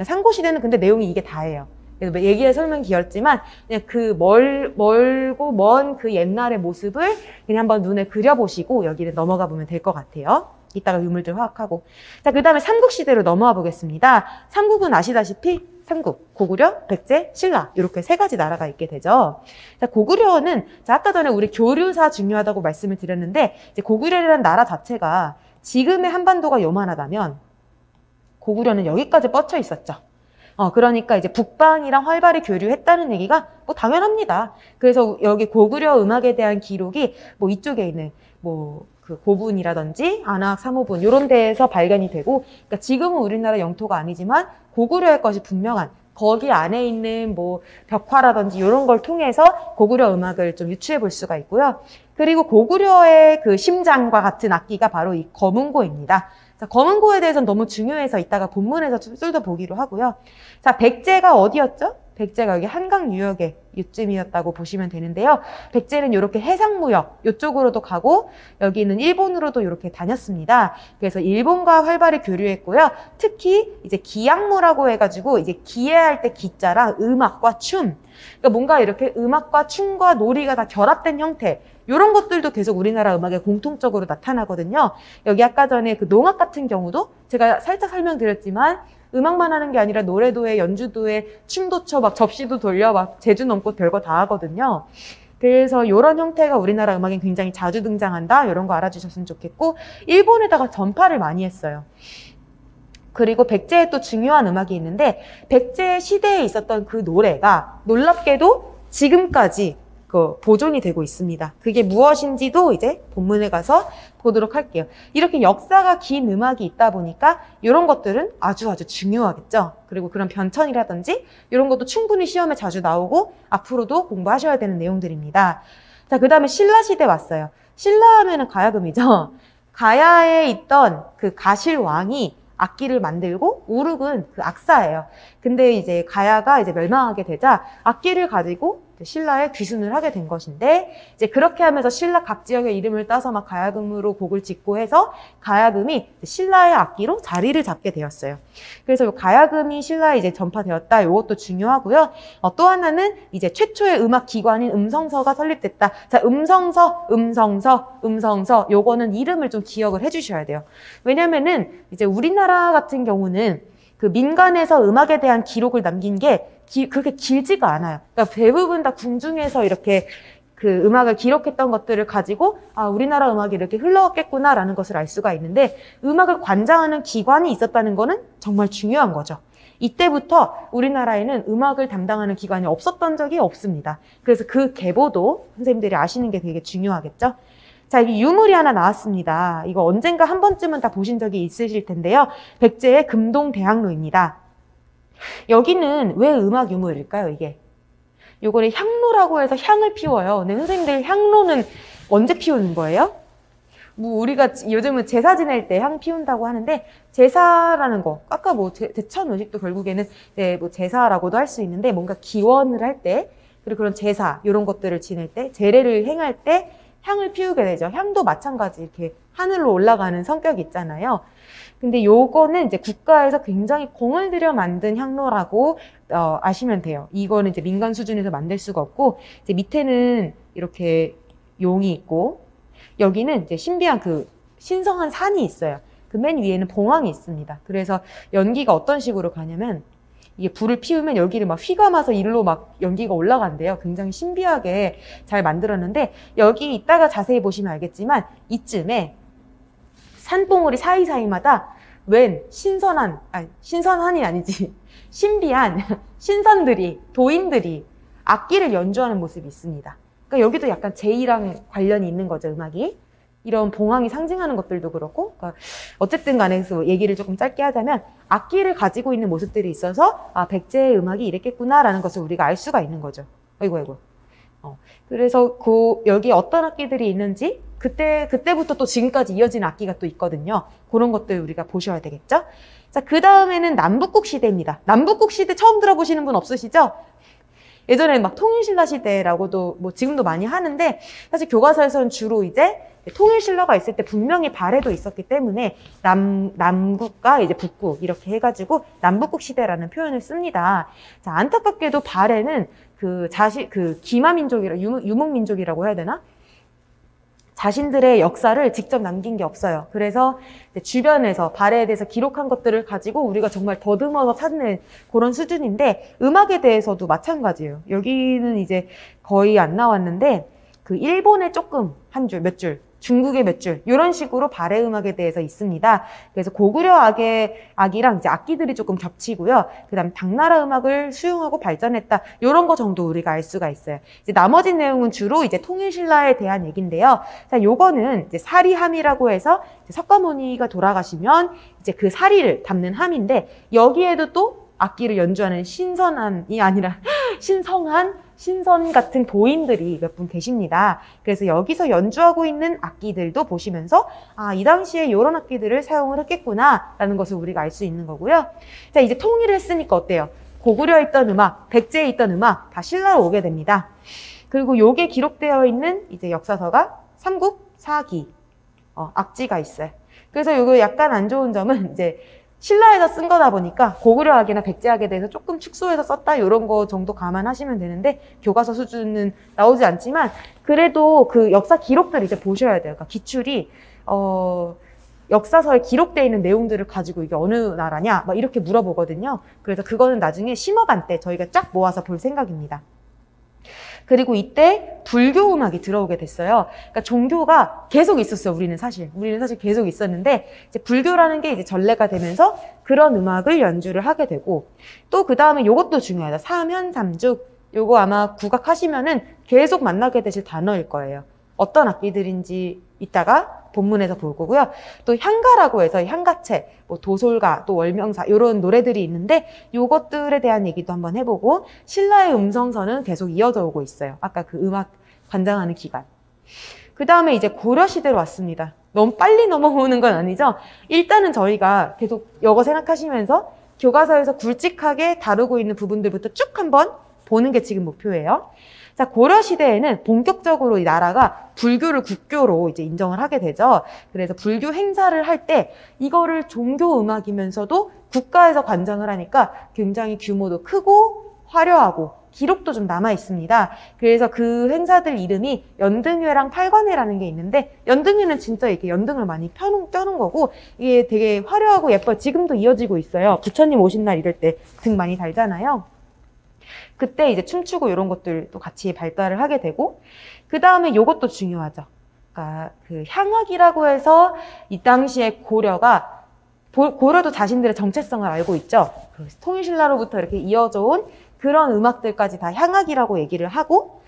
상고시대는 근데 내용이 이게 다예요. 얘기에 설명 길었지만 그냥 그 멀고 먼 그 옛날의 모습을 그냥 한번 눈에 그려보시고 여기를 넘어가 보면 될 것 같아요. 이따가 유물들 화학하고. 자, 그 다음에 삼국시대로 넘어와 보겠습니다. 삼국은 아시다시피 삼국, 고구려, 백제, 신라, 이렇게 세 가지 나라가 있게 되죠. 자, 고구려는 아까 전에 우리 교류사 중요하다고 말씀을 드렸는데, 이제 고구려라는 나라 자체가 지금의 한반도가 요만하다면 고구려는 여기까지 뻗쳐 있었죠. 그러니까 이제 북방이랑 활발히 교류했다는 얘기가 뭐 당연합니다. 그래서 여기 고구려 음악에 대한 기록이 뭐 이쪽에 있는 뭐 그 고분이라든지 안악, 삼호분 이런 데에서 발견이 되고, 그러니까 지금은 우리나라 영토가 아니지만 고구려의 것이 분명한, 거기 안에 있는 뭐 벽화라든지 이런 걸 통해서 고구려 음악을 좀 유추해 볼 수가 있고요. 그리고 고구려의 그 심장과 같은 악기가 바로 이 검은고입니다. 자, 검은고에 대해서는 너무 중요해서 이따가 본문에서 좀 쏟아보기로 하고요. 자, 백제가 어디였죠? 백제가 여기 한강 유역의 요쯤이었다고 보시면 되는데요. 백제는 이렇게 해상무역 이쪽으로도 가고 여기는 일본으로도 이렇게 다녔습니다. 그래서 일본과 활발히 교류했고요. 특히 이제 기악무라고 해가지고 이제 기해할 때 기자랑 음악과 춤, 그러니까 뭔가 이렇게 음악과 춤과 놀이가 다 결합된 형태, 이런 것들도 계속 우리나라 음악에 공통적으로 나타나거든요. 여기 아까 전에 그 농악 같은 경우도 제가 살짝 설명드렸지만 음악만 하는 게 아니라 노래도 해, 연주도 해, 춤도 춰, 막 접시도 돌려, 막 제주 넘고 별거 다 하거든요. 그래서 이런 형태가 우리나라 음악에 굉장히 자주 등장한다, 이런 거 알아주셨으면 좋겠고, 일본에다가 전파를 많이 했어요. 그리고 백제의 또 중요한 음악이 있는데, 백제 시대에 있었던 그 노래가 놀랍게도 지금까지 보존이 되고 있습니다. 그게 무엇인지도 이제 본문에 가서 보도록 할게요. 이렇게 역사가 긴 음악이 있다 보니까 이런 것들은 아주 중요하겠죠. 그리고 그런 변천이라든지 이런 것도 충분히 시험에 자주 나오고 앞으로도 공부하셔야 되는 내용들입니다. 자, 그 다음에 신라시대 왔어요. 신라 하면은 가야금이죠. 가야에 있던 그 가실왕이 악기를 만들고 우륵은 그 악사예요. 근데 이제 가야가 이제 멸망하게 되자 악기를 가지고 신라에 귀순을 하게 된 것인데, 이제 그렇게 하면서 신라 각 지역의 이름을 따서 막 가야금으로 곡을 짓고 해서 가야금이 신라의 악기로 자리를 잡게 되었어요. 그래서 이 가야금이 신라에 이제 전파되었다, 이것도 중요하고요. 또 하나는 이제 최초의 음악 기관인 음성서가 설립됐다. 자, 음성서, 요거는 이름을 좀 기억을 해주셔야 돼요. 왜냐면은 이제 우리나라 같은 경우는 그 민간에서 음악에 대한 기록을 남긴 게 그렇게 길지가 않아요. 그러니까 대부분 다 궁중에서 이렇게 그 음악을 기록했던 것들을 가지고 아, 우리나라 음악이 이렇게 흘러왔겠구나라는 것을 알 수가 있는데, 음악을 관장하는 기관이 있었다는 거는 정말 중요한 거죠. 이때부터 우리나라에는 음악을 담당하는 기관이 없었던 적이 없습니다. 그래서 그 계보도 선생님들이 아시는 게 되게 중요하겠죠. 자, 여기 유물이 하나 나왔습니다. 이거 언젠가 한 번쯤은 다 보신 적이 있으실 텐데요. 백제의 금동대학로입니다. 여기는 왜 음악 유물일까요, 이게? 요거를 향로라고 해서 향을 피워요. 근데 선생님들 향로는 언제 피우는 거예요? 뭐 우리가 요즘은 제사 지낼 때 향 피운다고 하는데, 제사라는 거, 아까 뭐 대천음식도 결국에는 이제 뭐 제사라고도 할 수 있는데, 뭔가 기원을 할 때, 그리고 그런 제사, 이런 것들을 지낼 때, 제례를 행할 때 향을 피우게 되죠. 향도 마찬가지 이렇게 하늘로 올라가는 성격이 있잖아요. 근데 요거는 이제 국가에서 굉장히 공을 들여 만든 향로라고 아시면 돼요. 이거는 이제 민간 수준에서 만들 수가 없고, 이제 밑에는 이렇게 용이 있고, 여기는 이제 신비한 그 신성한 산이 있어요. 그 맨 위에는 봉황이 있습니다. 그래서 연기가 어떤 식으로 가냐면, 이게 불을 피우면 여기를 막 휘감아서 일로 막 연기가 올라간대요. 굉장히 신비하게 잘 만들었는데, 여기 이따가 자세히 보시면 알겠지만 이쯤에 산봉우리 사이사이마다 웬 신선한, 신선한이 아니지, 신비한 신선들이, 도인들이 악기를 연주하는 모습이 있습니다. 그러니까 여기도 약간 제의랑 관련이 있는 거죠, 음악이. 이런 봉황이 상징하는 것들도 그렇고, 그러니까 어쨌든 간에 얘기를 조금 짧게 하자면 악기를 가지고 있는 모습들이 있어서 아, 백제의 음악이 이랬겠구나라는 것을 우리가 알 수가 있는 거죠. 아이고. 그래서 여기 어떤 악기들이 있는지, 그때부터 또 지금까지 이어진 악기가 또 있거든요. 그런 것들 우리가 보셔야 되겠죠. 자, 그 다음에는 남북국 시대입니다. 남북국 시대 처음 들어보시는 분 없으시죠? 예전에 막 통일신라 시대라고도 뭐 지금도 많이 하는데, 사실 교과서에서는 주로 이제 통일신라가 있을 때 분명히 발해도 있었기 때문에 남국과 이제 북국 이렇게 해가지고 남북국 시대라는 표현을 씁니다. 자, 안타깝게도 발해는 그 기마민족이라 유목민족이라고 해야 되나? 자신들의 역사를 직접 남긴 게 없어요. 그래서 주변에서 발해에 대해서 기록한 것들을 가지고 우리가 정말 더듬어서 찾는 그런 수준인데, 음악에 대해서도 마찬가지예요. 여기는 이제 거의 안 나왔는데, 그 일본에 조금 한 줄, 몇 줄 중국의 몇 줄, 이런 식으로 발해 음악에 대해서 있습니다. 그래서 고구려 악이랑 이제 악기들이 조금 겹치고요. 그 다음 당나라 음악을 수용하고 발전했다, 이런 거 정도 우리가 알 수가 있어요. 이제 나머지 내용은 주로 이제 통일신라에 대한 얘기인데요. 자, 요거는 이제 사리함이라고 해서 석가모니가 돌아가시면 이제 그 사리를 담는 함인데, 여기에도 또 악기를 연주하는 신선함이 아니라 신성한, 신선 같은 도인들이 몇 분 계십니다. 그래서 여기서 연주하고 있는 악기들도 보시면서 아, 이 당시에 이런 악기들을 사용을 했겠구나 라는 것을 우리가 알 수 있는 거고요. 자, 이제 통일을 했으니까 어때요? 고구려에 있던 음악, 백제에 있던 음악 다 신라로 오게 됩니다. 그리고 요게 기록되어 있는 이제 역사서가 삼국 사기, 악지가 있어요. 그래서 요거 약간 안 좋은 점은 이제 신라에서 쓴 거다 보니까 고구려학이나 백제학에 대해서 조금 축소해서 썼다, 이런 거 정도 감안하시면 되는데, 교과서 수준은 나오지 않지만 그래도 그 역사 기록들을 이제 보셔야 돼요. 그러니까 기출이 역사서에 기록되어 있는 내용들을 가지고 이게 어느 나라냐 막 이렇게 물어보거든요. 그래서 그거는 나중에 심어간 때 저희가 쫙 모아서 볼 생각입니다. 그리고 이때 불교 음악이 들어오게 됐어요. 그러니까 종교가 계속 있었어요. 우리는 사실 계속 있었는데, 이제 불교라는 게 이제 전례가 되면서 그런 음악을 연주를 하게 되고, 또 그 다음에 요것도 중요하다. 삼현삼죽. 요거 아마 국악하시면은 계속 만나게 되실 단어일 거예요. 어떤 악기들인지 이따가 본문에서 볼 거고요. 또 향가라고 해서 향가채, 뭐 도솔가, 또 월명사, 이런 노래들이 있는데, 요것들에 대한 얘기도 한번 해보고, 신라의 음성서는 계속 이어져 오고 있어요. 아까 그 음악 관장하는 기간. 그 다음에 이제 고려시대로 왔습니다. 너무 빨리 넘어오는 건 아니죠? 일단은 저희가 계속 이거 생각하시면서 교과서에서 굵직하게 다루고 있는 부분들부터 쭉 한번 보는 게 지금 목표예요. 자, 고려시대에는 본격적으로 이 나라가 불교를 국교로 이제 인정을 하게 되죠. 그래서 불교 행사를 할 때 이거를 종교음악이면서도 국가에서 관장을 하니까 굉장히 규모도 크고 화려하고 기록도 좀 남아 있습니다. 그래서 그 행사들 이름이 연등회랑 팔관회라는 게 있는데, 연등회는 진짜 이렇게 연등을 많이 펴놓은 거고, 이게 되게 화려하고 예뻐요. 지금도 이어지고 있어요. 부처님 오신 날 이럴 때 등 많이 달잖아요. 그때 이제 춤추고 이런 것들도 같이 발달을 하게 되고, 그 다음에 요것도 중요하죠. 그러니까 그 향악이라고 해서 이 당시에 고려가, 고려도 자신들의 정체성을 알고 있죠. 통일신라로부터 이렇게 이어져 온 그런 음악들까지 다 향악이라고 얘기를 하고,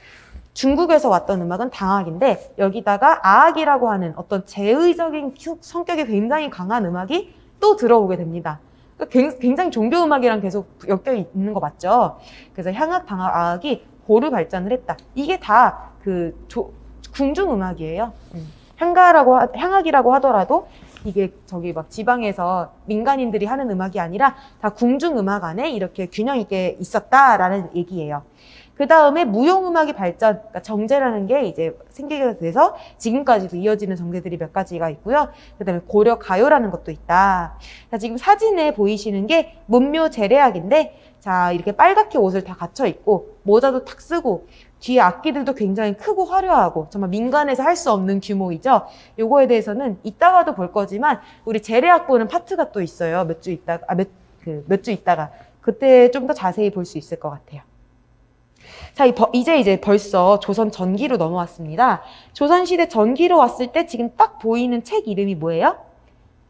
중국에서 왔던 음악은 당악인데, 여기다가 아악이라고 하는 어떤 제의적인 성격이 굉장히 강한 음악이 또 들어오게 됩니다. 굉장히 종교음악이랑 계속 엮여 있는 거 맞죠? 그래서 향악, 당악, 아악이 고루 발전을 했다. 이게 다 그 궁중음악이에요. 향악이라고 하더라도 이게 저기 막 지방에서 민간인들이 하는 음악이 아니라 다 궁중음악 안에 이렇게 균형 있게 있었다라는 얘기예요. 그 다음에 무용음악의 발전, 그러니까 정제라는 게 이제 생기게 돼서 지금까지도 이어지는 정제들이 몇 가지가 있고요. 그 다음에 고려 가요라는 것도 있다. 자, 지금 사진에 보이시는 게 문묘제례악인데, 자, 이렇게 빨갛게 옷을 다 갖춰 입고, 모자도 탁 쓰고, 뒤에 악기들도 굉장히 크고 화려하고, 정말 민간에서 할 수 없는 규모이죠. 요거에 대해서는 이따가도 볼 거지만, 우리 제례악 보는 파트가 또 있어요. 몇 주 있다가. 그때 좀 더 자세히 볼 수 있을 것 같아요. 자, 이제 벌써 조선 전기로 넘어왔습니다. 조선시대 전기로 왔을 때 지금 딱 보이는 책 이름이 뭐예요?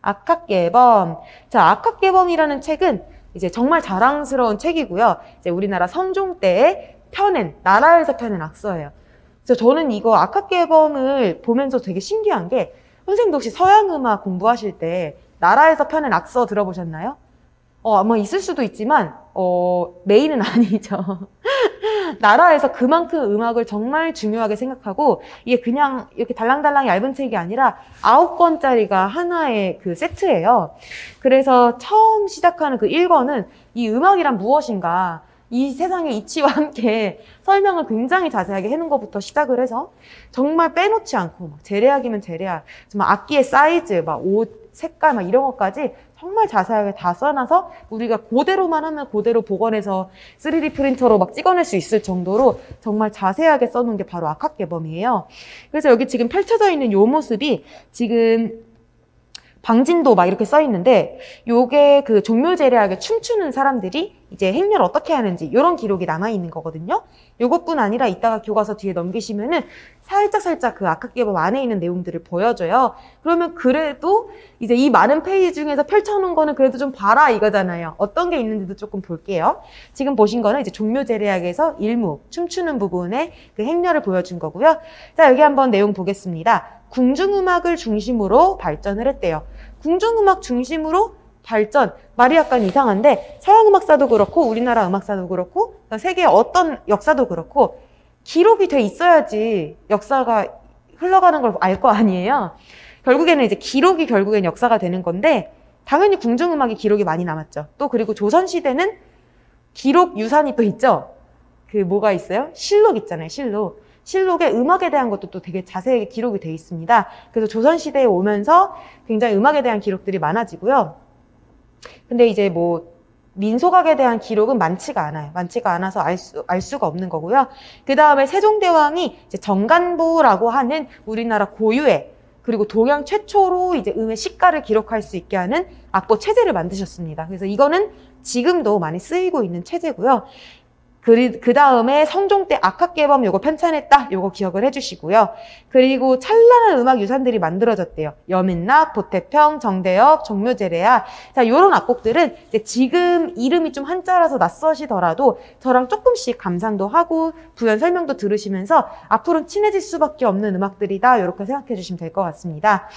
악학궤범. 자, 악학궤범이라는 책은 이제 정말 자랑스러운 책이고요. 이제 우리나라 선종 때에 나라에서 펴낸 악서예요. 그래서 저는 이거 악학궤범을 보면서 되게 신기한 게, 선생님도 혹시 서양음악 공부하실 때 나라에서 펴낸 악서 들어보셨나요? 아마 있을 수도 있지만, 메인은 아니죠. 나라에서 그만큼 음악을 정말 중요하게 생각하고, 이게 그냥 이렇게 달랑달랑 얇은 책이 아니라 9권짜리가 하나의 그 세트예요. 그래서 처음 시작하는 그 1권은 이 음악이란 무엇인가, 이 세상의 이치와 함께 설명을 굉장히 자세하게 해놓은 것부터 시작을 해서, 정말 빼놓지 않고 막 제례악이면 제례악, 정말 악기의 사이즈, 막 옷, 색깔, 막 이런 것까지 정말 자세하게 다 써놔서 우리가 그대로만 하면 그대로 복원해서 3D 프린터로 막 찍어낼 수 있을 정도로 정말 자세하게 써놓은 게 바로 악학궤범이에요. 그래서 여기 지금 펼쳐져 있는 이 모습이 지금 방진도 막 이렇게 써 있는데, 요게 그 종묘제례악에 춤추는 사람들이 이제 행렬 어떻게 하는지 이런 기록이 남아 있는 거거든요. 요것뿐 아니라 이따가 교과서 뒤에 넘기시면은 살짝살짝 그 악학궤범 안에 있는 내용들을 보여줘요. 그러면 그래도 이제 이 많은 페이지 중에서 펼쳐놓은 거는 그래도 좀 봐라 이거잖아요. 어떤 게 있는지도 조금 볼게요. 지금 보신 거는 이제 종묘제례악에서 일무 춤추는 부분에 그 행렬을 보여준 거고요. 자, 여기 한번 내용 보겠습니다. 궁중음악을 중심으로 발전을 했대요. 궁중음악 중심으로 발전, 말이 약간 이상한데 서양 음악사도 그렇고 우리나라 음악사도 그렇고 세계 어떤 역사도 그렇고 기록이 돼 있어야지 역사가 흘러가는 걸 알 거 아니에요. 결국에는 이제 기록이 결국엔 역사가 되는 건데, 당연히 궁중음악이 기록이 많이 남았죠. 또 그리고 조선시대는 기록 유산이 또 있죠. 그 뭐가 있어요? 실록 있잖아요. 실록. 실록에 음악에 대한 것도 또 되게 자세하게 기록이 돼 있습니다. 그래서 조선시대에 오면서 굉장히 음악에 대한 기록들이 많아지고요. 근데 이제 뭐 민속악에 대한 기록은 많지가 않아요. 많지가 않아서 알 수가 없는 거고요. 그 다음에 세종대왕이 이제 정간보라고 하는 우리나라 고유의, 그리고 동양 최초로 이제 음의 시가를 기록할 수 있게 하는 악보 체제를 만드셨습니다. 그래서 이거는 지금도 많이 쓰이고 있는 체제고요. 그 다음에 성종 때 악학궤범 요거 편찬했다, 요거 기억을 해주시고요. 그리고 찬란한 음악 유산들이 만들어졌대요. 여민락, 보태평, 정대엽, 종묘제례악. 자, 요런 악곡들은 이제 지금 이름이 좀 한자라서 낯서시더라도 저랑 조금씩 감상도 하고 부연 설명도 들으시면서 앞으로는 친해질 수밖에 없는 음악들이다, 요렇게 생각해 주시면 될 것 같습니다.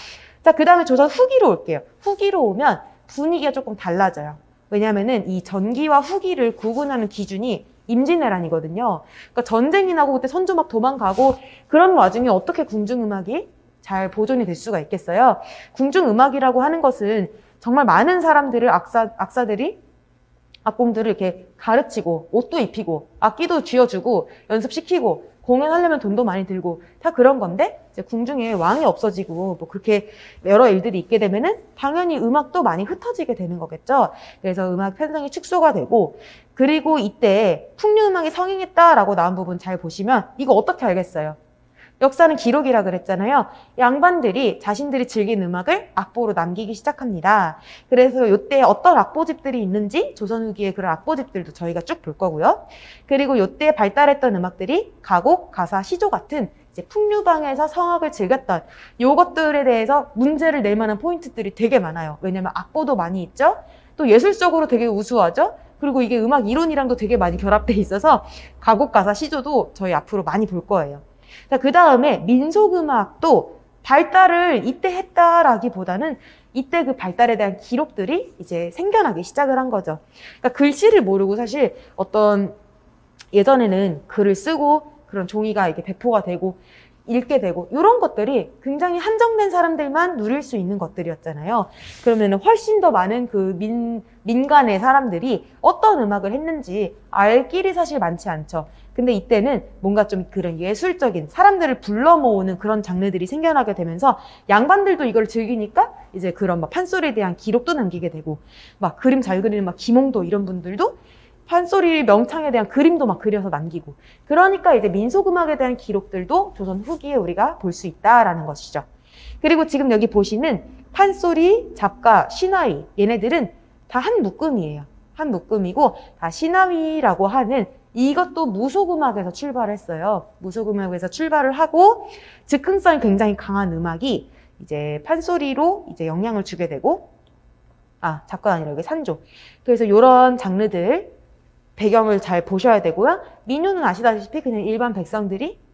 자, 그 다음에 조선 후기로 올게요. 후기로 오면 분위기가 조금 달라져요. 왜냐면은 이 전기와 후기를 구분하는 기준이 임진왜란이거든요. 그러니까 전쟁이 나고 그때 선조 막 도망가고 그런 와중에 어떻게 궁중음악이 잘 보존이 될 수가 있겠어요. 궁중음악이라고 하는 것은 정말 많은 사람들을 악사들이 악공들을 이렇게 가르치고 옷도 입히고 악기도 쥐어주고 연습시키고 공연하려면 돈도 많이 들고 다 그런 건데, 이제 궁중에 왕이 없어지고 뭐 그렇게 여러 일들이 있게 되면은 당연히 음악도 많이 흩어지게 되는 거겠죠. 그래서 음악 편성이 축소가 되고, 그리고 이때 풍류음악이 성행했다라고 나온 부분 잘 보시면 이거 어떻게 알겠어요? 역사는 기록이라 그랬잖아요. 양반들이 자신들이 즐긴 음악을 악보로 남기기 시작합니다. 그래서 이때 어떤 악보집들이 있는지 조선 후기에 그런 악보집들도 저희가 쭉 볼 거고요. 그리고 이때 발달했던 음악들이 가곡, 가사, 시조 같은 이제 풍류방에서 성악을 즐겼던 요것들에 대해서 문제를 낼 만한 포인트들이 되게 많아요. 왜냐면 악보도 많이 있죠. 또 예술적으로 되게 우수하죠. 그리고 이게 음악 이론이랑도 되게 많이 결합돼 있어서 가곡, 가사, 시조도 저희 앞으로 많이 볼 거예요. 자, 그 다음에 민속음악도 발달을 이때 했다라기보다는 이때 그 발달에 대한 기록들이 이제 생겨나기 시작을 한 거죠. 그러니까 글씨를 모르고 사실 어떤 예전에는 글을 쓰고 그런 종이가 이렇게 배포가 되고 읽게 되고 이런 것들이 굉장히 한정된 사람들만 누릴 수 있는 것들이었잖아요. 그러면은 훨씬 더 많은 그 민간의 사람들이 어떤 음악을 했는지 알 길이 사실 많지 않죠. 근데 이때는 뭔가 좀 그런 예술적인 사람들을 불러 모으는 그런 장르들이 생겨나게 되면서 양반들도 이걸 즐기니까 이제 그런 막 판소리에 대한 기록도 남기게 되고, 막 그림 잘 그리는 막 김홍도 이런 분들도 판소리 명창에 대한 그림도 막 그려서 남기고, 그러니까 이제 민속음악에 대한 기록들도 조선 후기에 우리가 볼 수 있다라는 것이죠. 그리고 지금 여기 보시는 판소리, 잡가, 시나위 얘네들은 다 한 묶음이에요. 한 묶음이고, 다 시나위라고 하는 이것도 무속음악에서 출발했어요. 무속음악에서 출발을 하고 즉흥성이 굉장히 강한 음악이 이제 판소리로 이제 영향을 주게 되고, 잡가가 아니라 여기 산조. 그래서 이런 장르들 배경을 잘 보셔야 되고요. 민요는 아시다시피 그냥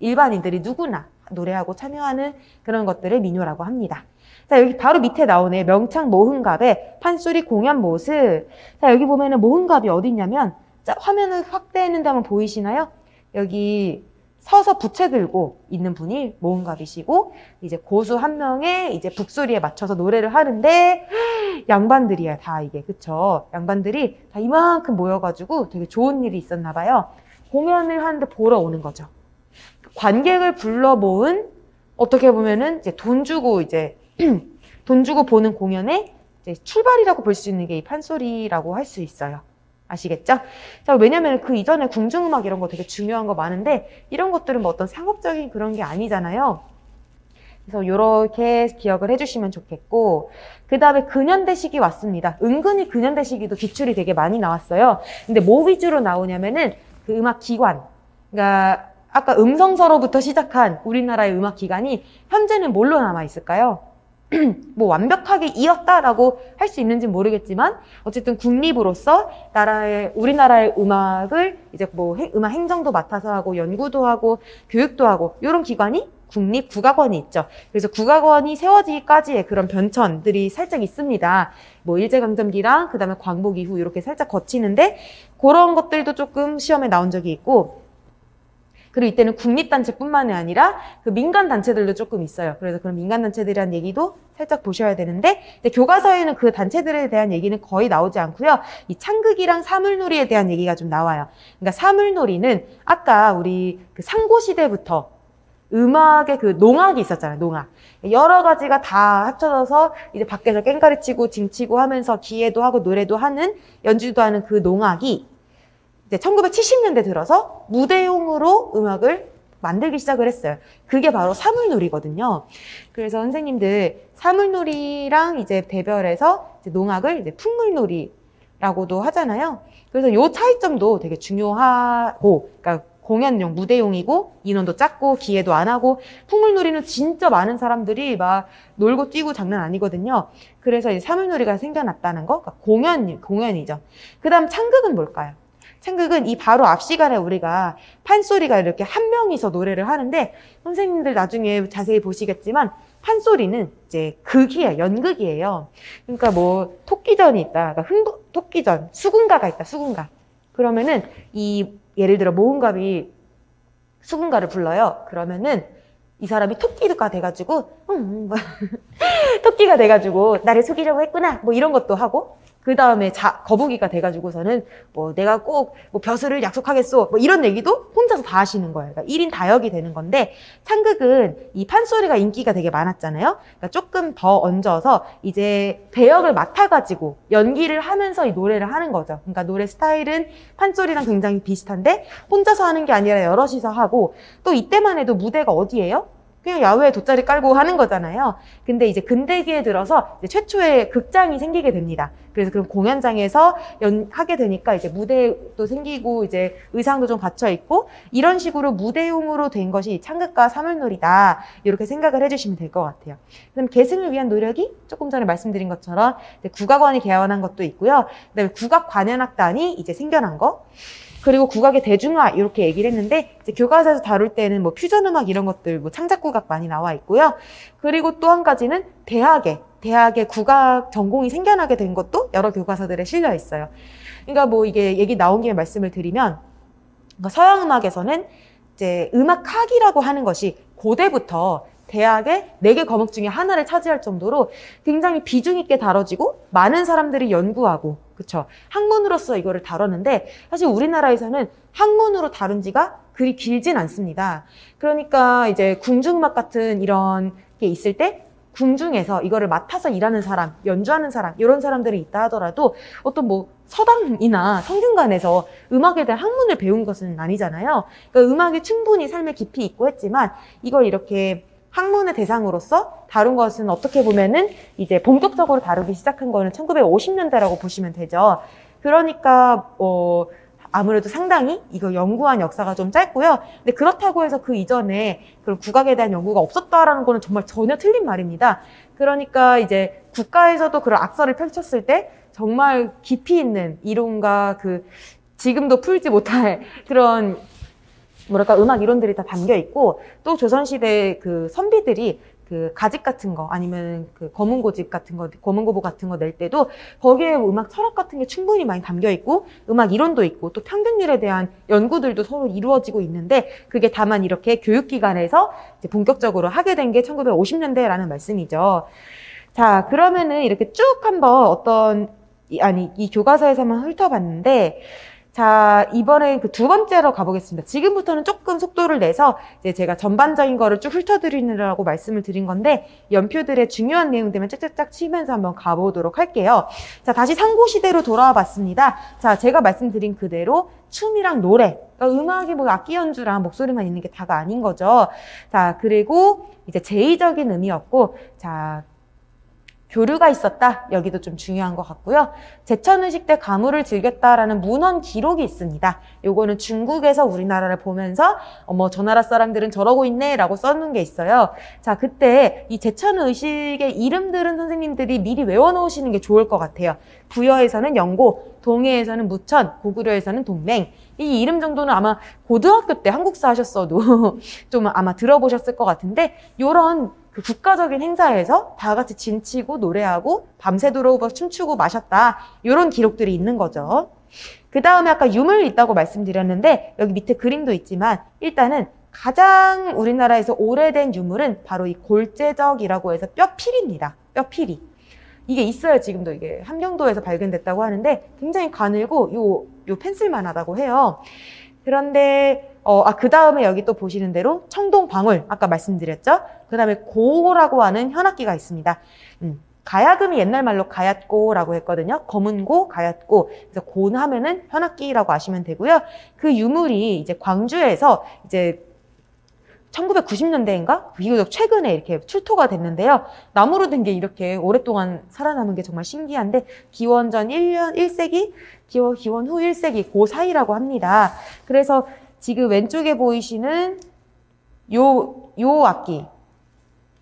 일반인들이 누구나 노래하고 참여하는 그런 것들을 민요라고 합니다. 자, 여기 바로 밑에 나오네. 명창 모흥갑의 판소리 공연 모습. 자, 여기 보면은 모흥갑이 어디 있냐면, 자, 화면을 확대했는데 한번 보이시나요? 여기 서서 부채 들고 있는 분이 모흥갑이시고, 이제 고수 한 명의 이제 북소리에 맞춰서 노래를 하는데 양반들이야 다 이게, 그쵸? 양반들이 다 이만큼 모여가지고 되게 좋은 일이 있었나 봐요. 공연을 하는데 보러 오는 거죠. 관객을 불러 모은, 어떻게 보면은 이제 돈 주고 보는 공연의 이제 출발이라고 볼 수 있는 게 이 판소리라고 할 수 있어요. 아시겠죠? 자, 왜냐면 그 이전에 궁중음악 이런 거 되게 중요한 거 많은데 이런 것들은 뭐 어떤 상업적인 그런 게 아니잖아요. 그래서 이렇게 기억을 해주시면 좋겠고, 그 다음에 근현대식이 왔습니다. 은근히 근현대식이도 기출이 되게 많이 나왔어요. 근데 뭐 위주로 나오냐면은 그 음악기관, 그러니까 아까 음성서로부터 시작한 우리나라의 음악기관이 현재는 뭘로 남아있을까요? 뭐 완벽하게 이었다라고 할 수 있는지는 모르겠지만 어쨌든 국립으로서 나라의 우리나라의 음악을 이제 뭐 음악 행정도 맡아서 하고 연구도 하고 교육도 하고 이런 기관이 국립국악원이 있죠. 그래서 국악원이 세워지기까지의 그런 변천들이 살짝 있습니다. 뭐 일제강점기랑 그다음에 광복 이후 이렇게 살짝 거치는데 그런 것들도 조금 시험에 나온 적이 있고, 그리고 이때는 국립단체뿐만이 아니라 그 민간단체들도 조금 있어요. 그래서 그런 민간단체들이란 얘기도 살짝 보셔야 되는데, 근데 교과서에는 그 단체들에 대한 얘기는 거의 나오지 않고요. 이 창극이랑 사물놀이에 대한 얘기가 좀 나와요. 그러니까 사물놀이는 아까 우리 그 상고시대부터 음악의 그 농악이 있었잖아요. 농악 여러 가지가 다 합쳐져서 이제 밖에서 깽가리 치고 징치고 하면서 기예도 하고 노래도 하는 연주도 하는 그 농악이 이제 1970년대 들어서 무대용으로 음악을 만들기 시작을 했어요. 그게 바로 사물놀이거든요. 그래서 선생님들 사물놀이랑 이제 대별해서 이제 농악을 이제 풍물놀이라고도 하잖아요. 그래서 요 차이점도 되게 중요하고, 그러니까 공연용, 무대용이고 인원도 작고 기회도 안 하고, 풍물놀이는 진짜 많은 사람들이 막 놀고 뛰고 장난 아니거든요. 그래서 이제 사물놀이가 생겨났다는 거, 그러니까 공연이죠. 그 다음 창극은 뭘까요? 창극은 이 바로 앞 시간에 우리가 판소리가 이렇게 한 명이서 노래를 하는데, 선생님들 나중에 자세히 보시겠지만 판소리는 이제 극이에요. 연극이에요. 그러니까 뭐 토끼전이 있다. 그러니까 토끼전, 수궁가가 있다. 수궁가. 그러면은 이 예를 들어 모흥갑이 수궁가를 불러요. 그러면은 이 사람이 토끼가 돼가지고 토끼가 돼가지고 나를 속이려고 했구나 뭐 이런 것도 하고, 그 다음에 거북이가 돼가지고서는 뭐 내가 꼭 뭐 벼슬을 약속하겠소 뭐 이런 얘기도 혼자서 다 하시는 거예요. 그러니까 1인 다역이 되는 건데, 창극은 이 판소리가 인기가 되게 많았잖아요. 그러니까 조금 더 얹어서 이제 배역을 맡아가지고 연기를 하면서 이 노래를 하는 거죠. 그러니까 노래 스타일은 판소리랑 굉장히 비슷한데 혼자서 하는 게 아니라 여럿이서 하고, 또 이때만 해도 무대가 어디예요? 그냥 야외에 돗자리 깔고 하는 거잖아요. 근데 이제 근대기에 들어서 이제 최초의 극장이 생기게 됩니다. 그래서 그럼 공연장에서 하게 되니까 이제 무대도 생기고 이제 의상도 좀 갖춰있고, 이런 식으로 무대용으로 된 것이 창극과 사물놀이다, 이렇게 생각을 해주시면 될 것 같아요. 그럼 계승을 위한 노력이 조금 전에 말씀드린 것처럼 국악원이 개원한 것도 있고요. 그다음에 국악관현악단이 이제 생겨난 거, 그리고 국악의 대중화 이렇게 얘기를 했는데, 이제 교과서에서 다룰 때는 뭐 퓨전음악 이런 것들, 뭐 창작국악 많이 나와 있고요. 그리고 또 한 가지는 대학의 국악 전공이 생겨나게 된 것도 여러 교과서들에 실려 있어요. 그러니까 뭐 이게 얘기 나온 김에 말씀을 드리면, 그러니까 서양음악에서는 이제 음악학이라고 하는 것이 고대부터 대학의 4개 과목 중에 하나를 차지할 정도로 굉장히 비중 있게 다뤄지고 많은 사람들이 연구하고, 그렇죠, 학문으로서 이거를 다뤘는데, 사실 우리나라에서는 학문으로 다룬 지가 그리 길진 않습니다. 그러니까 이제 궁중음악 같은 이런 게 있을 때 궁중에서 이거를 맡아서 일하는 사람, 연주하는 사람, 이런 사람들이 있다 하더라도 어떤 뭐 서당이나 성균관에서 음악에 대한 학문을 배운 것은 아니잖아요. 그러니까 음악이 충분히 삶에 깊이 있고 했지만 이걸 이렇게 학문의 대상으로서 다룬 것은 어떻게 보면은 이제 본격적으로 다루기 시작한 거는 1950년대라고 보시면 되죠. 그러니까 아무래도 상당히 이거 연구한 역사가 좀 짧고요. 근데 그렇다고 해서 그 이전에 그런 국악에 대한 연구가 없었다라는 거는 정말 전혀 틀린 말입니다. 그러니까 이제 국가에서도 그런 악서를 펼쳤을 때 정말 깊이 있는 이론과 그 지금도 풀지 못할 그런 뭐랄까 음악 이론들이 다 담겨 있고, 또 조선시대 그 선비들이 그 가집 같은 거 아니면 그 거문고집 같은 거, 거문고보 같은 거 낼 때도 거기에 음악 철학 같은 게 충분히 많이 담겨 있고, 음악 이론도 있고, 또 평균률에 대한 연구들도 서로 이루어지고 있는데, 그게 다만 이렇게 교육기관에서 이제 본격적으로 하게 된 게 1950년대라는 말씀이죠. 자, 그러면은 이렇게 쭉 한번 이 교과서에서만 훑어봤는데, 자, 이번엔 그 두 번째로 가보겠습니다. 지금부터는 조금 속도를 내서 이제 제가 전반적인 거를 쭉 훑어드리느라고 말씀을 드린 건데, 연표들의 중요한 내용들만 짝짝짝 치면서 한번 가보도록 할게요. 자, 다시 상고시대로 돌아와 봤습니다. 자, 제가 말씀드린 그대로 춤이랑 노래, 그러니까 음악이 뭐 악기 연주랑 목소리만 있는 게 다가 아닌 거죠. 자, 그리고 이제 제의적인 의미였고, 자, 교류가 있었다. 여기도 좀 중요한 것 같고요. 제천의식 때 가물을 즐겼다라는 문헌 기록이 있습니다. 요거는 중국에서 우리나라를 보면서 어머 저 나라 사람들은 저러고 있네 라고 써놓은 게 있어요. 자, 그때 이 제천의식의 이름들은 선생님들이 미리 외워놓으시는 게 좋을 것 같아요. 부여에서는 영고, 동해에서는 무천, 고구려에서는 동맹. 이 이름 정도는 아마 고등학교 때 한국사 하셨어도 좀 아마 들어보셨을 것 같은데, 요런 그 국가적인 행사에서 다 같이 진치고 노래하고 밤새도록 춤추고 마셨다, 이런 기록들이 있는 거죠. 그 다음에 아까 유물 있다고 말씀드렸는데, 여기 밑에 그림도 있지만 일단은 가장 우리나라에서 오래된 유물은 바로 이 골재적이라고 해서 뼈필입니다. 뼈필이 이게 있어요. 지금도 이게 함경도에서 발견됐다고 하는데 굉장히 가늘고 요 펜슬만 하다고 해요. 그런데 그 다음에 여기 또 보시는 대로 청동 방울, 아까 말씀드렸죠? 그 다음에 고라고 하는 현악기가 있습니다. 가야금이 옛날 말로 가야꼬라고 했거든요. 검은 고, 가야꼬. 그래서 고는 하면은 현악기라고 아시면 되고요. 그 유물이 이제 광주에서 이제 1990년대인가? 비교적 최근에 이렇게 출토가 됐는데요. 나무로 된 게 이렇게 오랫동안 살아남은 게 정말 신기한데, 기원전 1세기, 기원 후 1세기, 그 사이라고 합니다. 그래서 지금 왼쪽에 보이시는 요 악기,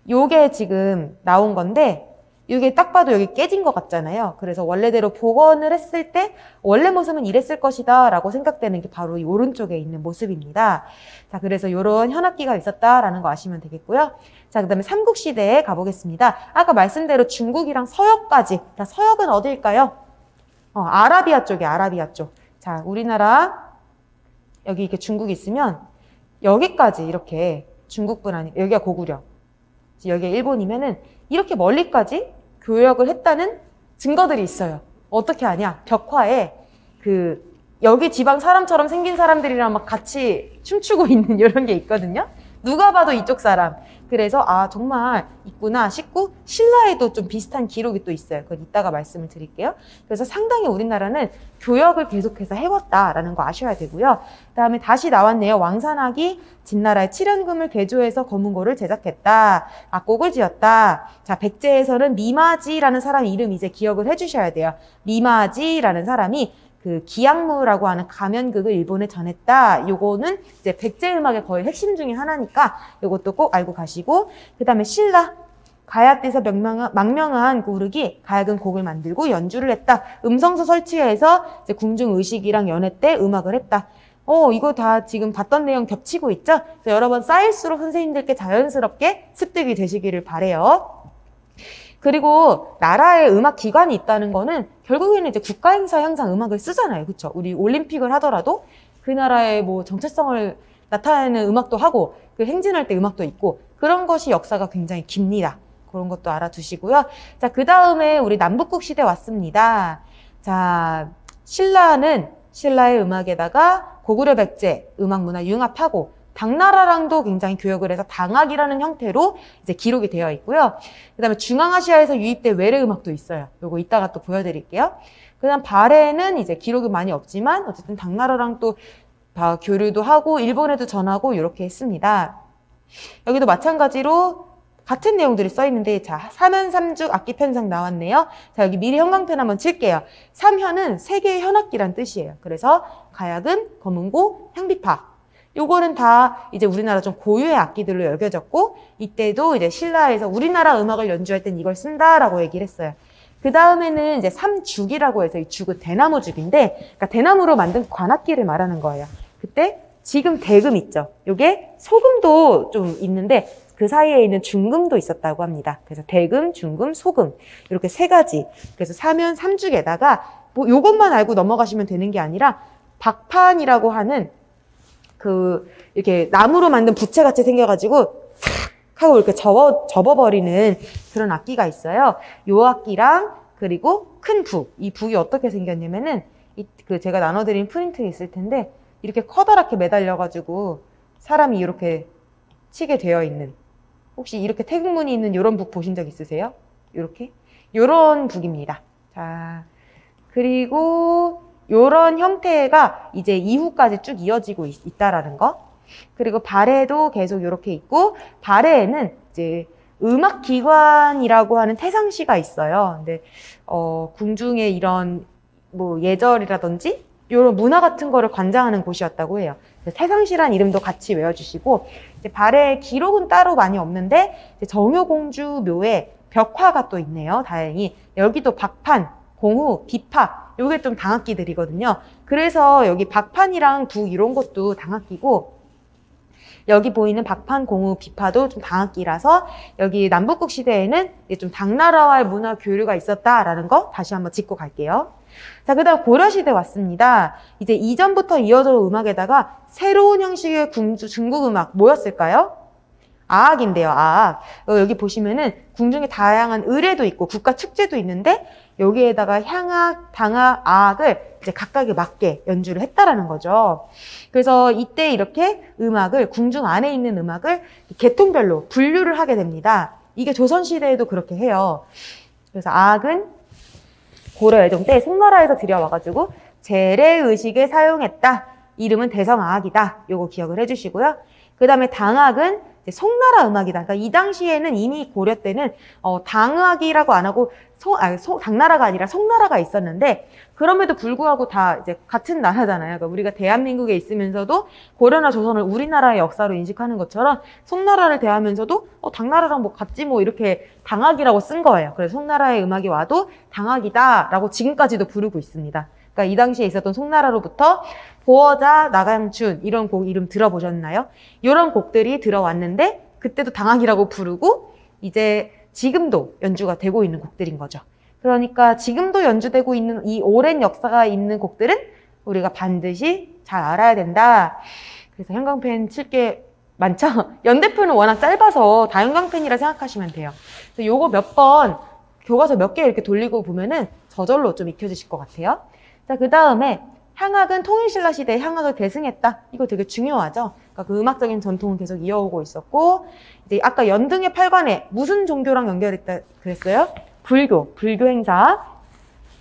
요게 지금 나온 건데, 이게 딱 봐도 여기 깨진 것 같잖아요. 그래서 원래대로 복원을 했을 때 원래 모습은 이랬을 것이다 라고 생각되는 게 바로 이 오른쪽에 있는 모습입니다. 자, 그래서 요런 현악기가 있었다라는 거 아시면 되겠고요. 자, 그 다음에 삼국시대에 가보겠습니다. 아까 말씀대로 중국이랑 서역까지. 자, 서역은 어딜까요? 아라비아 쪽이에요. 아라비아 쪽. 자, 우리나라 여기 이렇게 중국이 있으면 여기까지 이렇게 중국뿐 아니고, 여기가 고구려, 여기가 일본이면은 이렇게 멀리까지 교역을 했다는 증거들이 있어요. 어떻게 아냐? 벽화에 그 여기 지방 사람처럼 생긴 사람들이랑 막 같이 춤추고 있는 이런 게 있거든요. 누가 봐도 이쪽 사람. 그래서 아 정말 있구나 싶고, 신라에도 좀 비슷한 기록이 또 있어요. 그건 이따가 말씀을 드릴게요. 그래서 상당히 우리나라는 교역을 계속해서 해왔다라는 거 아셔야 되고요. 그 다음에 다시 나왔네요. 왕산악이 진나라의 7연금을 개조해서 검은고를 제작했다, 악곡을 지었다. 자, 백제에서는 미마지라는 사람 이름 이제 기억을 해주셔야 돼요. 미마지라는 사람이 그 기악무라고 하는 가면극을 일본에 전했다. 요거는 이제 백제 음악의 거의 핵심 중에 하나니까 요것도 꼭 알고 가시고, 그 다음에 신라 가야띠에서 망명한 고르기 가야금 곡을 만들고 연주를 했다. 음성서 설치해서 이제 궁중 의식이랑 연회 때 음악을 했다. 이거 다 지금 봤던 내용 겹치고 있죠? 그래서 여러 번 쌓일수록 선생님들께 자연스럽게 습득이 되시기를 바래요. 그리고 나라에 음악 기관이 있다는 거는 결국에는 이제 국가 행사에 항상 음악을 쓰잖아요. 그렇죠? 우리 올림픽을 하더라도 그 나라의 뭐 정체성을 나타내는 음악도 하고, 그 행진할 때 음악도 있고, 그런 것이 역사가 굉장히 깁니다. 그런 것도 알아두시고요. 자, 그 다음에 우리 남북국 시대 왔습니다. 자, 신라는 신라의 음악에다가 고구려 백제 음악 문화 융합하고, 당나라랑도 굉장히 교역을 해서 당악이라는 형태로 이제 기록이 되어 있고요. 그 다음에 중앙아시아에서 유입된 외래 음악도 있어요. 요거 이따가 또 보여드릴게요. 그 다음 발해는 이제 기록이 많이 없지만 어쨌든 당나라랑 또 교류도 하고 일본에도 전하고 이렇게 했습니다. 여기도 마찬가지로 같은 내용들이 써 있는데, 자, 삼현삼죽 악기 편상 나왔네요. 자, 여기 미리 형광펜 한번 칠게요. 삼현은 세 개의 현악기란 뜻이에요. 그래서 가야금, 검은고, 향비파. 요거는 다 이제 우리나라 좀 고유의 악기들로 여겨졌고, 이때도 이제 신라에서 우리나라 음악을 연주할 땐 이걸 쓴다라고 얘기를 했어요. 그 다음에는 이제 삼죽이라고 해서, 이 죽은 대나무죽인데, 그러니까 대나무로 만든 관악기를 말하는 거예요. 그때 지금 대금 있죠? 요게 소금도 좀 있는데 그 사이에 있는 중금도 있었다고 합니다. 그래서 대금, 중금, 소금 이렇게 세 가지. 그래서 사면 삼죽에다가 뭐 요것만 알고 넘어가시면 되는 게 아니라, 박판이라고 하는 그 이렇게 나무로 만든 부채 같이 생겨가지고 탁 하고 이렇게 접어버리는 그런 악기가 있어요. 요 악기랑, 그리고 큰 북. 이 북이 어떻게 생겼냐면은 그 제가 나눠드린 프린트 있을 텐데 이렇게 커다랗게 매달려가지고 사람이 이렇게 치게 되어 있는, 혹시 이렇게 태극문이 있는 이런 북 보신 적 있으세요? 이렇게 이런 북입니다. 자, 그리고 이런 형태가 이제 이후까지 쭉 이어지고 있다라는 거. 그리고 발해도 계속 이렇게 있고, 발해에는 이제 음악기관이라고 하는 태상시가 있어요. 근데 궁중의 이런 뭐 예절이라든지 이런 문화 같은 거를 관장하는 곳이었다고 해요. 태상시란 이름도 같이 외워주시고, 이제 발해의 기록은 따로 많이 없는데 정효공주 묘에 벽화가 또 있네요. 다행히 여기도 박판, 공후, 비파 요게 좀 당학기들이거든요. 그래서 여기 박판이랑 북 이런 것도 당학기고, 여기 보이는 박판, 공후, 비파도 좀 당학기라서 여기 남북국 시대에는 좀 당나라와의 문화 교류가 있었다라는 거 다시 한번 짚고 갈게요. 자, 그 다음 고려시대 왔습니다. 이제 이전부터 이어져온 음악에다가 새로운 형식의 중국 음악 뭐였을까요? 아악인데요, 아악. 여기 보시면은 궁중에 다양한 의례도 있고 국가 축제도 있는데 여기에다가 향악, 당악, 아악을 이제 각각에 맞게 연주를 했다라는 거죠. 그래서 이때 이렇게 음악을, 궁중 안에 있는 음악을 계통별로 분류를 하게 됩니다. 이게 조선시대에도 그렇게 해요. 그래서 아악은 고려 예종 때 송나라에서 들여와가지고 제례의식에 사용했다. 이름은 대성아악이다. 요거 기억을 해주시고요. 그 다음에 당악은 송나라 음악이다. 그러니까 이 당시에는 이미 고려 때는 당악이라고 안 하고 당나라가 아니라 송나라가 있었는데, 그럼에도 불구하고 다 이제 같은 나라잖아요. 그러니까 우리가 대한민국에 있으면서도 고려나 조선을 우리나라의 역사로 인식하는 것처럼 송나라를 대하면서도 당나라랑 뭐 같지 뭐 이렇게 당악이라고 쓴 거예요. 그래서 송나라의 음악이 와도 당악이다라고 지금까지도 부르고 있습니다. 그러니까 이 당시에 있었던 송나라로부터 보어자, 나강춘 이런 곡 이름 들어보셨나요? 이런 곡들이 들어왔는데 그때도 당악이라고 부르고 이제 지금도 연주가 되고 있는 곡들인 거죠. 그러니까 지금도 연주되고 있는 이 오랜 역사가 있는 곡들은 우리가 반드시 잘 알아야 된다. 그래서 형광펜 칠 게 많죠? 연대표는 워낙 짧아서 다 형광펜이라 생각하시면 돼요. 그래서 요거 몇 번 교과서 몇 개 이렇게 돌리고 보면은 저절로 좀 익혀지실 것 같아요. 자, 그 다음에 향악은 통일신라 시대에 향악을 계승했다. 이거 되게 중요하죠. 그러니까 그 음악적인 전통은 계속 이어오고 있었고, 이제 아까 연등의 팔관에 무슨 종교랑 연결했다 그랬어요? 불교, 불교 행사.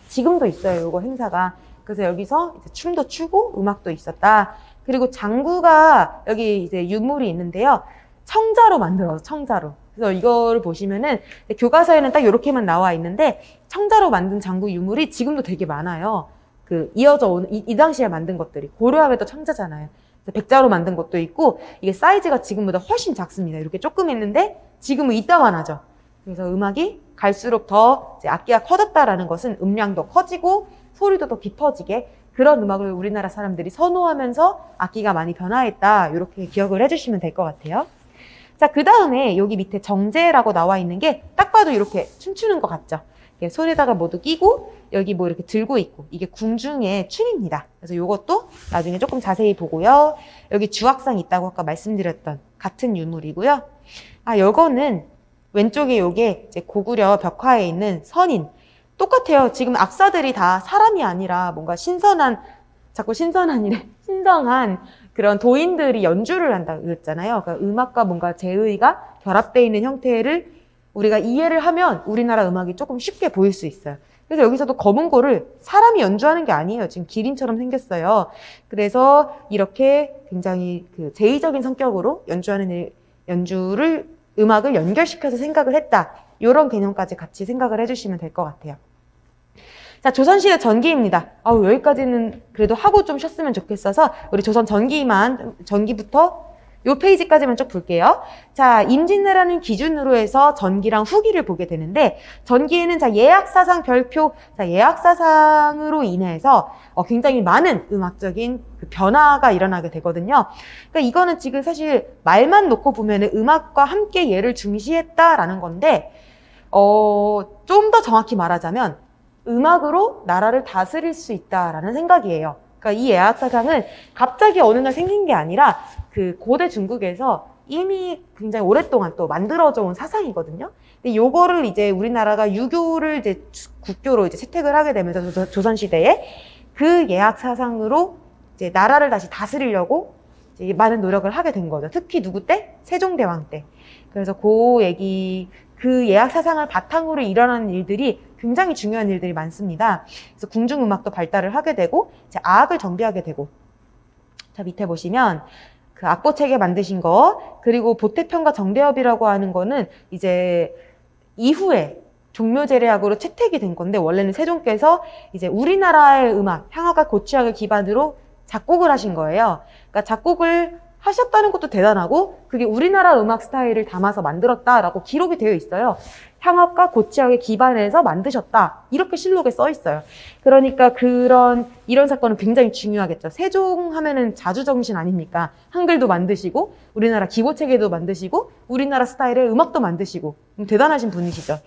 지금도 있어요, 이거 행사가. 그래서 여기서 이제 춤도 추고 음악도 있었다. 그리고 장구가 여기 이제 유물이 있는데요. 청자로 만들어서 청자로. 그래서 이거를 보시면은 교과서에는 딱 이렇게만 나와 있는데 청자로 만든 장구 유물이 지금도 되게 많아요. 그 이어져 오는 이 당시에 만든 것들이 고려하면 또 청자잖아요. 백자로 만든 것도 있고, 이게 사이즈가 지금보다 훨씬 작습니다. 이렇게 조금 있는데 지금은 이따만하죠. 그래서 음악이 갈수록 더 이제 악기가 커졌다라는 것은 음량도 커지고 소리도 더 깊어지게, 그런 음악을 우리나라 사람들이 선호하면서 악기가 많이 변화했다. 이렇게 기억을 해주시면 될 것 같아요. 자, 그 다음에 여기 밑에 정제라고 나와 있는 게 딱 봐도 이렇게 춤추는 것 같죠. 손에다가 모두 끼고 여기 뭐 이렇게 들고 있고, 이게 궁중의 춤입니다. 그래서 이것도 나중에 조금 자세히 보고요. 여기 주악상 있다고 아까 말씀드렸던 같은 유물이고요. 아, 요거는 왼쪽에 요게 이제 고구려 벽화에 있는 선인. 똑같아요. 지금 악사들이 다 사람이 아니라 뭔가 신선한, 자꾸 신선한이래. 신성한 그런 도인들이 연주를 한다고 그랬잖아요. 그러니까 음악과 뭔가 제의가 결합되어 있는 형태를 우리가 이해를 하면 우리나라 음악이 조금 쉽게 보일 수 있어요. 그래서 여기서도 검은고를 사람이 연주하는 게 아니에요. 지금 기린처럼 생겼어요. 그래서 이렇게 굉장히 그 제의적인 성격으로 연주하는 연주를, 음악을 연결시켜서 생각을 했다. 이런 개념까지 같이 생각을 해주시면 될 것 같아요. 자, 조선시대 전기입니다. 아우, 여기까지는 그래도 하고 좀 쉬었으면 좋겠어서 우리 조선 전기만, 전기부터 요 페이지까지만 쭉 볼게요. 자, 임진왜란을 기준으로 해서 전기랑 후기를 보게 되는데, 전기에는 자, 예악사상 별표, 자, 예악사상으로 인해서 굉장히 많은 음악적인 그 변화가 일어나게 되거든요. 그러니까 이거는 지금 사실 말만 놓고 보면은 음악과 함께 예를 중시했다라는 건데, 좀 더 정확히 말하자면 음악으로 나라를 다스릴 수 있다라는 생각이에요. 그러니까 이 예악사상은 갑자기 어느 날 생긴 게 아니라 그 고대 중국에서 이미 굉장히 오랫동안 또 만들어져 온 사상이거든요. 근데 요거를 이제 우리나라가 유교를 이제 국교로 이제 채택을 하게 되면서 조선시대에 그 예학 사상으로 이제 나라를 다시 다스리려고 이제 많은 노력을 하게 된 거죠. 특히 누구 때? 세종대왕 때. 그래서 그 얘기, 그 예학 사상을 바탕으로 일어나는 일들이 굉장히 중요한 일들이 많습니다. 그래서 궁중음악도 발달을 하게 되고, 이제 아학을 정비하게 되고. 자, 밑에 보시면 그 악보체계 만드신 거, 그리고 보태평과 정대엽이라고 하는 거는 이제 이후에 종묘제례악으로 채택이 된 건데, 원래는 세종께서 이제 우리나라의 음악, 향화가 고취학을 기반으로 작곡을 하신 거예요. 그러니까 작곡을 하셨다는 것도 대단하고, 그게 우리나라 음악 스타일을 담아서 만들었다라고 기록이 되어 있어요. 향업과 고치학에 기반해서 만드셨다, 이렇게 실록에 써 있어요. 그러니까 이런 사건은 굉장히 중요하겠죠. 세종 하면은 자주정신 아닙니까? 한글도 만드시고, 우리나라 기호체계도 만드시고, 우리나라 스타일의 음악도 만드시고, 대단하신 분이시죠.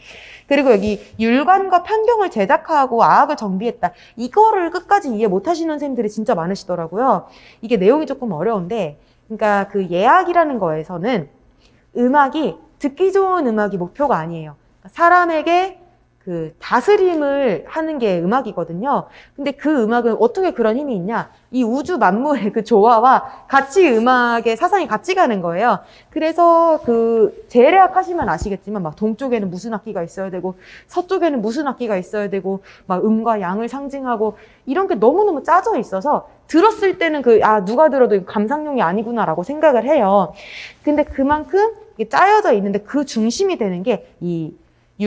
그리고 여기 율관과 편경을 제작하고 아학을 정비했다, 이거를 끝까지 이해 못하시는 선생님들이 진짜 많으시더라고요. 이게 내용이 조금 어려운데, 그러니까 그 예학이라는 거에서는 음악이 듣기 좋은 음악이 목표가 아니에요. 사람에게 그 다스림을 하는 게 음악이거든요. 근데 그 음악은 어떻게 그런 힘이 있냐? 이 우주 만물의 그 조화와 같이 음악의 사상이 같이 가는 거예요. 그래서 그 제례악 하시면 아시겠지만 막 동쪽에는 무슨 악기가 있어야 되고, 서쪽에는 무슨 악기가 있어야 되고, 막 음과 양을 상징하고, 이런 게 너무너무 짜져 있어서 들었을 때는 누가 들어도 감상용이 아니구나라고 생각을 해요. 근데 그만큼 짜여져 있는데 그 중심이 되는 게 이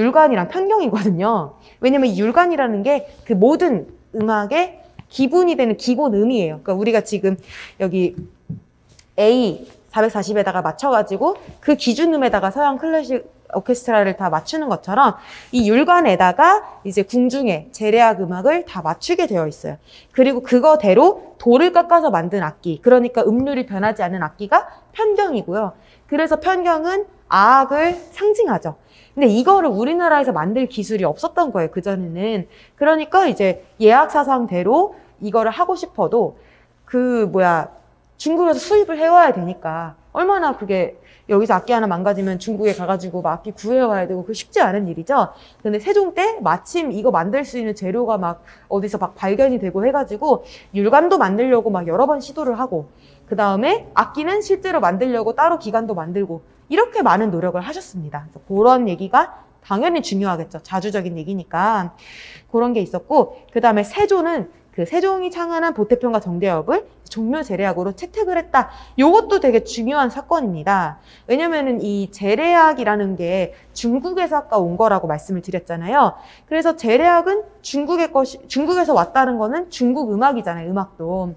율관이랑 편경이거든요. 왜냐면 이 율관이라는 게 그 모든 음악의 기본이 되는 기본음이에요. 그러니까 우리가 지금 여기 A 440에다가 맞춰가지고 그 기준음에다가 서양 클래식 오케스트라를 다 맞추는 것처럼 이 율관에다가 이제 궁중의 제례악 음악을 다 맞추게 되어 있어요. 그리고 그거대로 돌을 깎아서 만든 악기, 그러니까 음률이 변하지 않은 악기가 편경이고요. 그래서 편경은 아학을 상징하죠. 근데 이거를 우리나라에서 만들 기술이 없었던 거예요, 그전에는. 그러니까 이제 예학 사상대로 이거를 하고 싶어도 중국에서 수입을 해와야 되니까, 얼마나 그게 여기서 악기 하나 망가지면 중국에 가가지고 막 악기 구해와야 되고, 그 쉽지 않은 일이죠. 근데 세종 때 마침 이거 만들 수 있는 재료가 막 어디서 막 발견이 되고 해가지고 율관도 만들려고 막 여러 번 시도를 하고, 그 다음에 악기는 실제로 만들려고 따로 기관도 만들고, 이렇게 많은 노력을 하셨습니다. 그래서 그런 얘기가 당연히 중요하겠죠. 자주적인 얘기니까. 그런 게 있었고, 그 다음에 세조는 그 세종이 창안한 보태평과 정대엽을 종묘제례악으로 채택을 했다. 요것도 되게 중요한 사건입니다. 왜냐면은 이 제례악이라는 게 중국에서 아까 온 거라고 말씀을 드렸잖아요. 그래서 제례악은 중국에서 왔다는 거는 중국 음악이잖아요, 음악도.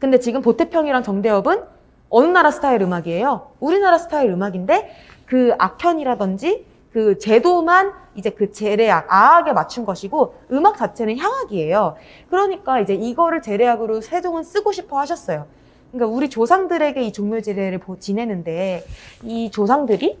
근데 지금 보태평이랑 정대엽은 어느 나라 스타일 음악이에요? 우리나라 스타일 음악인데, 그 악현이라든지 그 제도만 이제 그 제례악, 아학에 맞춘 것이고, 음악 자체는 향악이에요. 그러니까 이제 이거를 제례악으로 세종은 쓰고 싶어 하셨어요. 그러니까 우리 조상들에게 이 종묘제례를 지내는데, 이 조상들이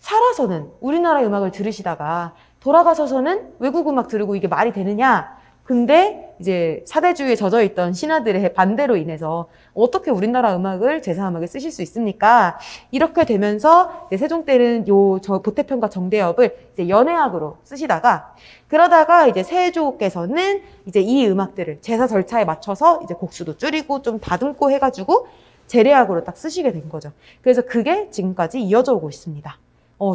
살아서는 우리나라 음악을 들으시다가 돌아가셔서는 외국 음악 들으고 이게 말이 되느냐? 근데 이제 사대주의에 젖어있던 신하들의 반대로 인해서 어떻게 우리나라 음악을 제사음악에 쓰실 수 있습니까? 이렇게 되면서 이제 세종 때는 보태평과 정대엽을 이제 연회악으로 쓰시다가, 그러다가 이제 세조께서는 이제 이 음악들을 제사 절차에 맞춰서 이제 곡수도 줄이고 좀 다듬고 해가지고 제례악으로 딱 쓰시게 된 거죠. 그래서 그게 지금까지 이어져 오고 있습니다.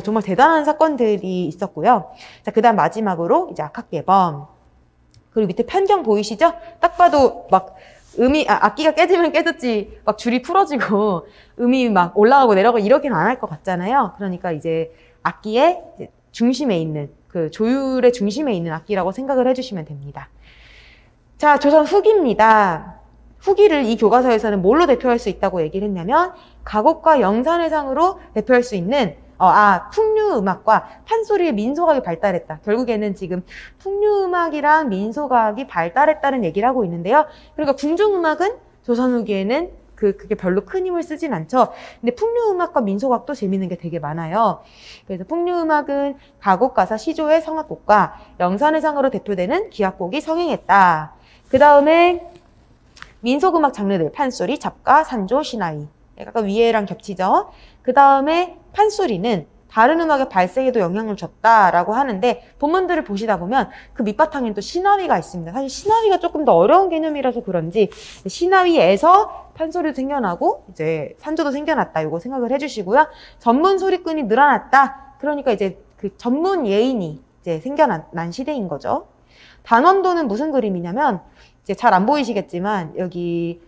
정말 대단한 사건들이 있었고요. 자, 그다음 마지막으로 이제 악학궤범. 그리고 밑에 편경 보이시죠? 딱 봐도 막 악기가 깨지면 깨졌지, 막 줄이 풀어지고 음이 막 올라가고 내려가고 이러긴 안 할 것 같잖아요. 그러니까 이제 악기의 중심에 있는, 그 조율의 중심에 있는 악기라고 생각을 해주시면 됩니다. 자, 조선 후기입니다. 후기를 이 교과서에서는 뭘로 대표할 수 있다고 얘기를 했냐면, 가곡과 영산회상으로 대표할 수 있는 풍류음악과 판소리의 민속악이 발달했다. 결국에는 지금 풍류음악이랑 민속악이 발달했다는 얘기를 하고 있는데요. 그러니까 궁중음악은 조선 후기에는 그게 별로 큰 힘을 쓰진 않죠. 근데 풍류음악과 민속악도 재밌는 게 되게 많아요. 그래서 풍류음악은 가곡가사 시조의 성악곡과 영산회상으로 대표되는 기악곡이 성행했다. 그 다음에 민속음악 장르들, 판소리, 잡가, 산조, 시나이. 약간 위에랑 겹치죠. 그 다음에 판소리는 다른 음악의 발색에도 영향을 줬다라고 하는데, 본문들을 보시다 보면 그 밑바탕에는 또 신화위가 있습니다. 사실 신화위가 조금 더 어려운 개념이라서 그런지 신화위에서 판소리도 생겨나고 이제 산조도 생겨났다, 이거 생각을 해주시고요. 전문 소리꾼이 늘어났다. 그러니까 이제 그 전문 예인이 이제 생겨난 시대인 거죠. 단원도는 무슨 그림이냐면, 이제 잘 안 보이시겠지만 여기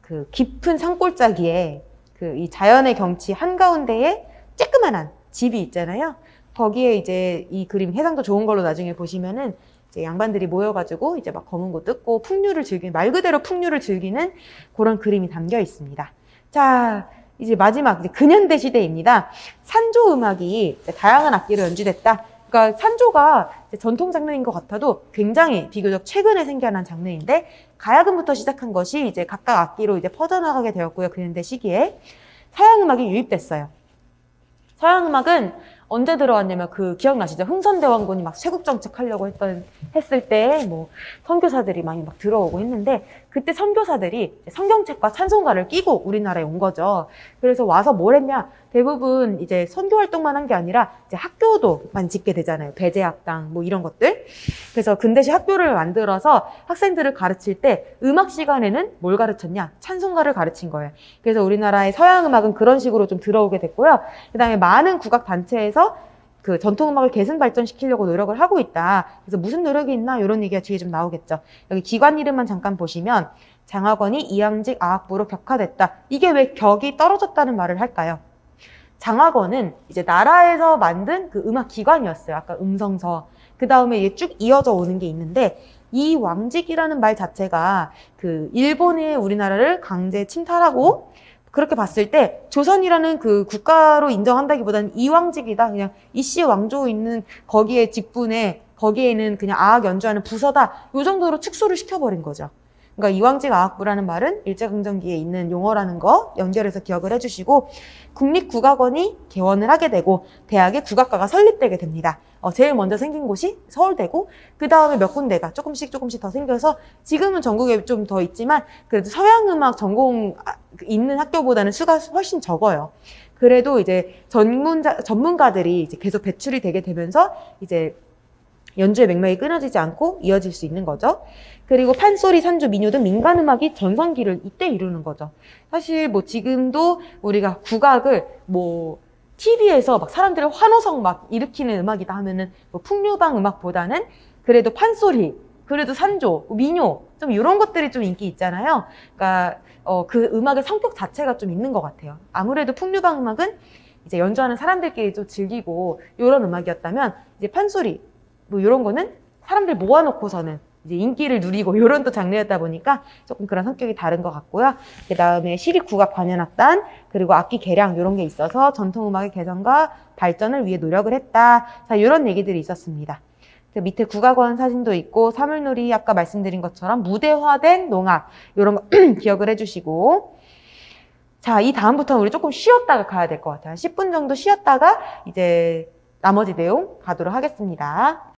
그 깊은 산골짜기에 그 이 자연의 경치 한가운데에 쬐끄만한 집이 있잖아요. 거기에 이제 이 그림 해상도 좋은 걸로 나중에 보시면은 이제 양반들이 모여가지고 이제 막 검은 거 뜯고 풍류를 즐기는, 말 그대로 풍류를 즐기는 그런 그림이 담겨 있습니다. 자, 이제 마지막 이제 근현대 시대입니다. 산조 음악이 다양한 악기로 연주됐다. 그러니까 산조가 전통 장르인 것 같아도 굉장히 비교적 최근에 생겨난 장르인데, 가야금부터 시작한 것이 이제 각각 악기로 이제 퍼져나가게 되었고요. 근현대 시기에 서양 음악이 유입됐어요. 서양 음악은 언제 들어왔냐면, 그 기억나시죠? 흥선대원군이 막 세국정책 하려고 했을 때 뭐 선교사들이 많이 막 들어오고 했는데, 그때 선교사들이 성경책과 찬송가를 끼고 우리나라에 온 거죠. 그래서 와서 뭘 했냐? 대부분 이제 선교 활동만 한 게 아니라 이제 학교도 많이 짓게 되잖아요. 배재학당 뭐 이런 것들. 그래서 근대식 학교를 만들어서 학생들을 가르칠 때 음악 시간에는 뭘 가르쳤냐? 찬송가를 가르친 거예요. 그래서 우리나라의 서양 음악은 그런 식으로 좀 들어오게 됐고요. 그다음에 많은 국악 단체에서 그 전통음악을 계승 발전시키려고 노력을 하고 있다. 그래서 무슨 노력이 있나, 이런 얘기가 뒤에 좀 나오겠죠. 여기 기관 이름만 잠깐 보시면, 장학원이 이왕직 아학부로 격화됐다. 이게 왜 격이 떨어졌다는 말을 할까요? 장학원은 이제 나라에서 만든 그 음악 기관이었어요. 아까 음성서, 그 다음에 이게 쭉 이어져 오는 게 있는데, 이왕직이라는 말 자체가 그 일본이 우리나라를 강제 침탈하고 그렇게 봤을 때 조선이라는 그 국가로 인정한다기보다는 이왕직이다, 그냥 이씨 왕조 있는 거기에 직분에 거기에는 그냥 아악 연주하는 부서다, 이 정도로 축소를 시켜버린 거죠. 그러니까 이왕직 아악부라는 말은 일제강점기에 있는 용어라는 거 연결해서 기억을 해주시고, 국립국악원이 개원을 하게 되고 대학의 국악과가 설립되게 됩니다. 제일 먼저 생긴 곳이 서울대고, 그 다음에 몇 군데가 조금씩 더 생겨서 지금은 전국에 좀 더 있지만, 그래도 서양음악 전공 있는 학교보다는 수가 훨씬 적어요. 그래도 이제 전문가들이 이제 계속 배출이 되게 되면서 이제 연주의 맥락이 끊어지지 않고 이어질 수 있는 거죠. 그리고 판소리, 산조, 민요 등 민간음악이 전성기를 이때 이루는 거죠. 사실 뭐 지금도 우리가 국악을 뭐 TV에서 막 사람들의 환호성 막 일으키는 음악이다 하면은 뭐 풍류방 음악보다는 그래도 판소리, 그래도 산조, 민요, 좀 이런 것들이 좀 인기 있잖아요. 그러니까 그 음악의 성격 자체가 좀 있는 것 같아요. 아무래도 풍류방 음악은 이제 연주하는 사람들끼리 좀 즐기고 이런 음악이었다면, 이제 판소리 뭐 이런 거는 사람들 모아놓고서는 이제 인기를 누리고 이런 또 장르였다 보니까 조금 그런 성격이 다른 것 같고요. 그 다음에 시립국악 관현악단, 그리고 악기 개량 이런 게 있어서 전통음악의 개선과 발전을 위해 노력을 했다. 자, 이런 얘기들이 있었습니다. 그 밑에 국악원 사진도 있고, 사물놀이 아까 말씀드린 것처럼 무대화된 농악, 이런 거 기억을 해주시고, 자, 이 다음부터는 우리 조금 쉬었다가 가야 될 것 같아요. 10분 정도 쉬었다가 이제 나머지 내용 가도록 하겠습니다.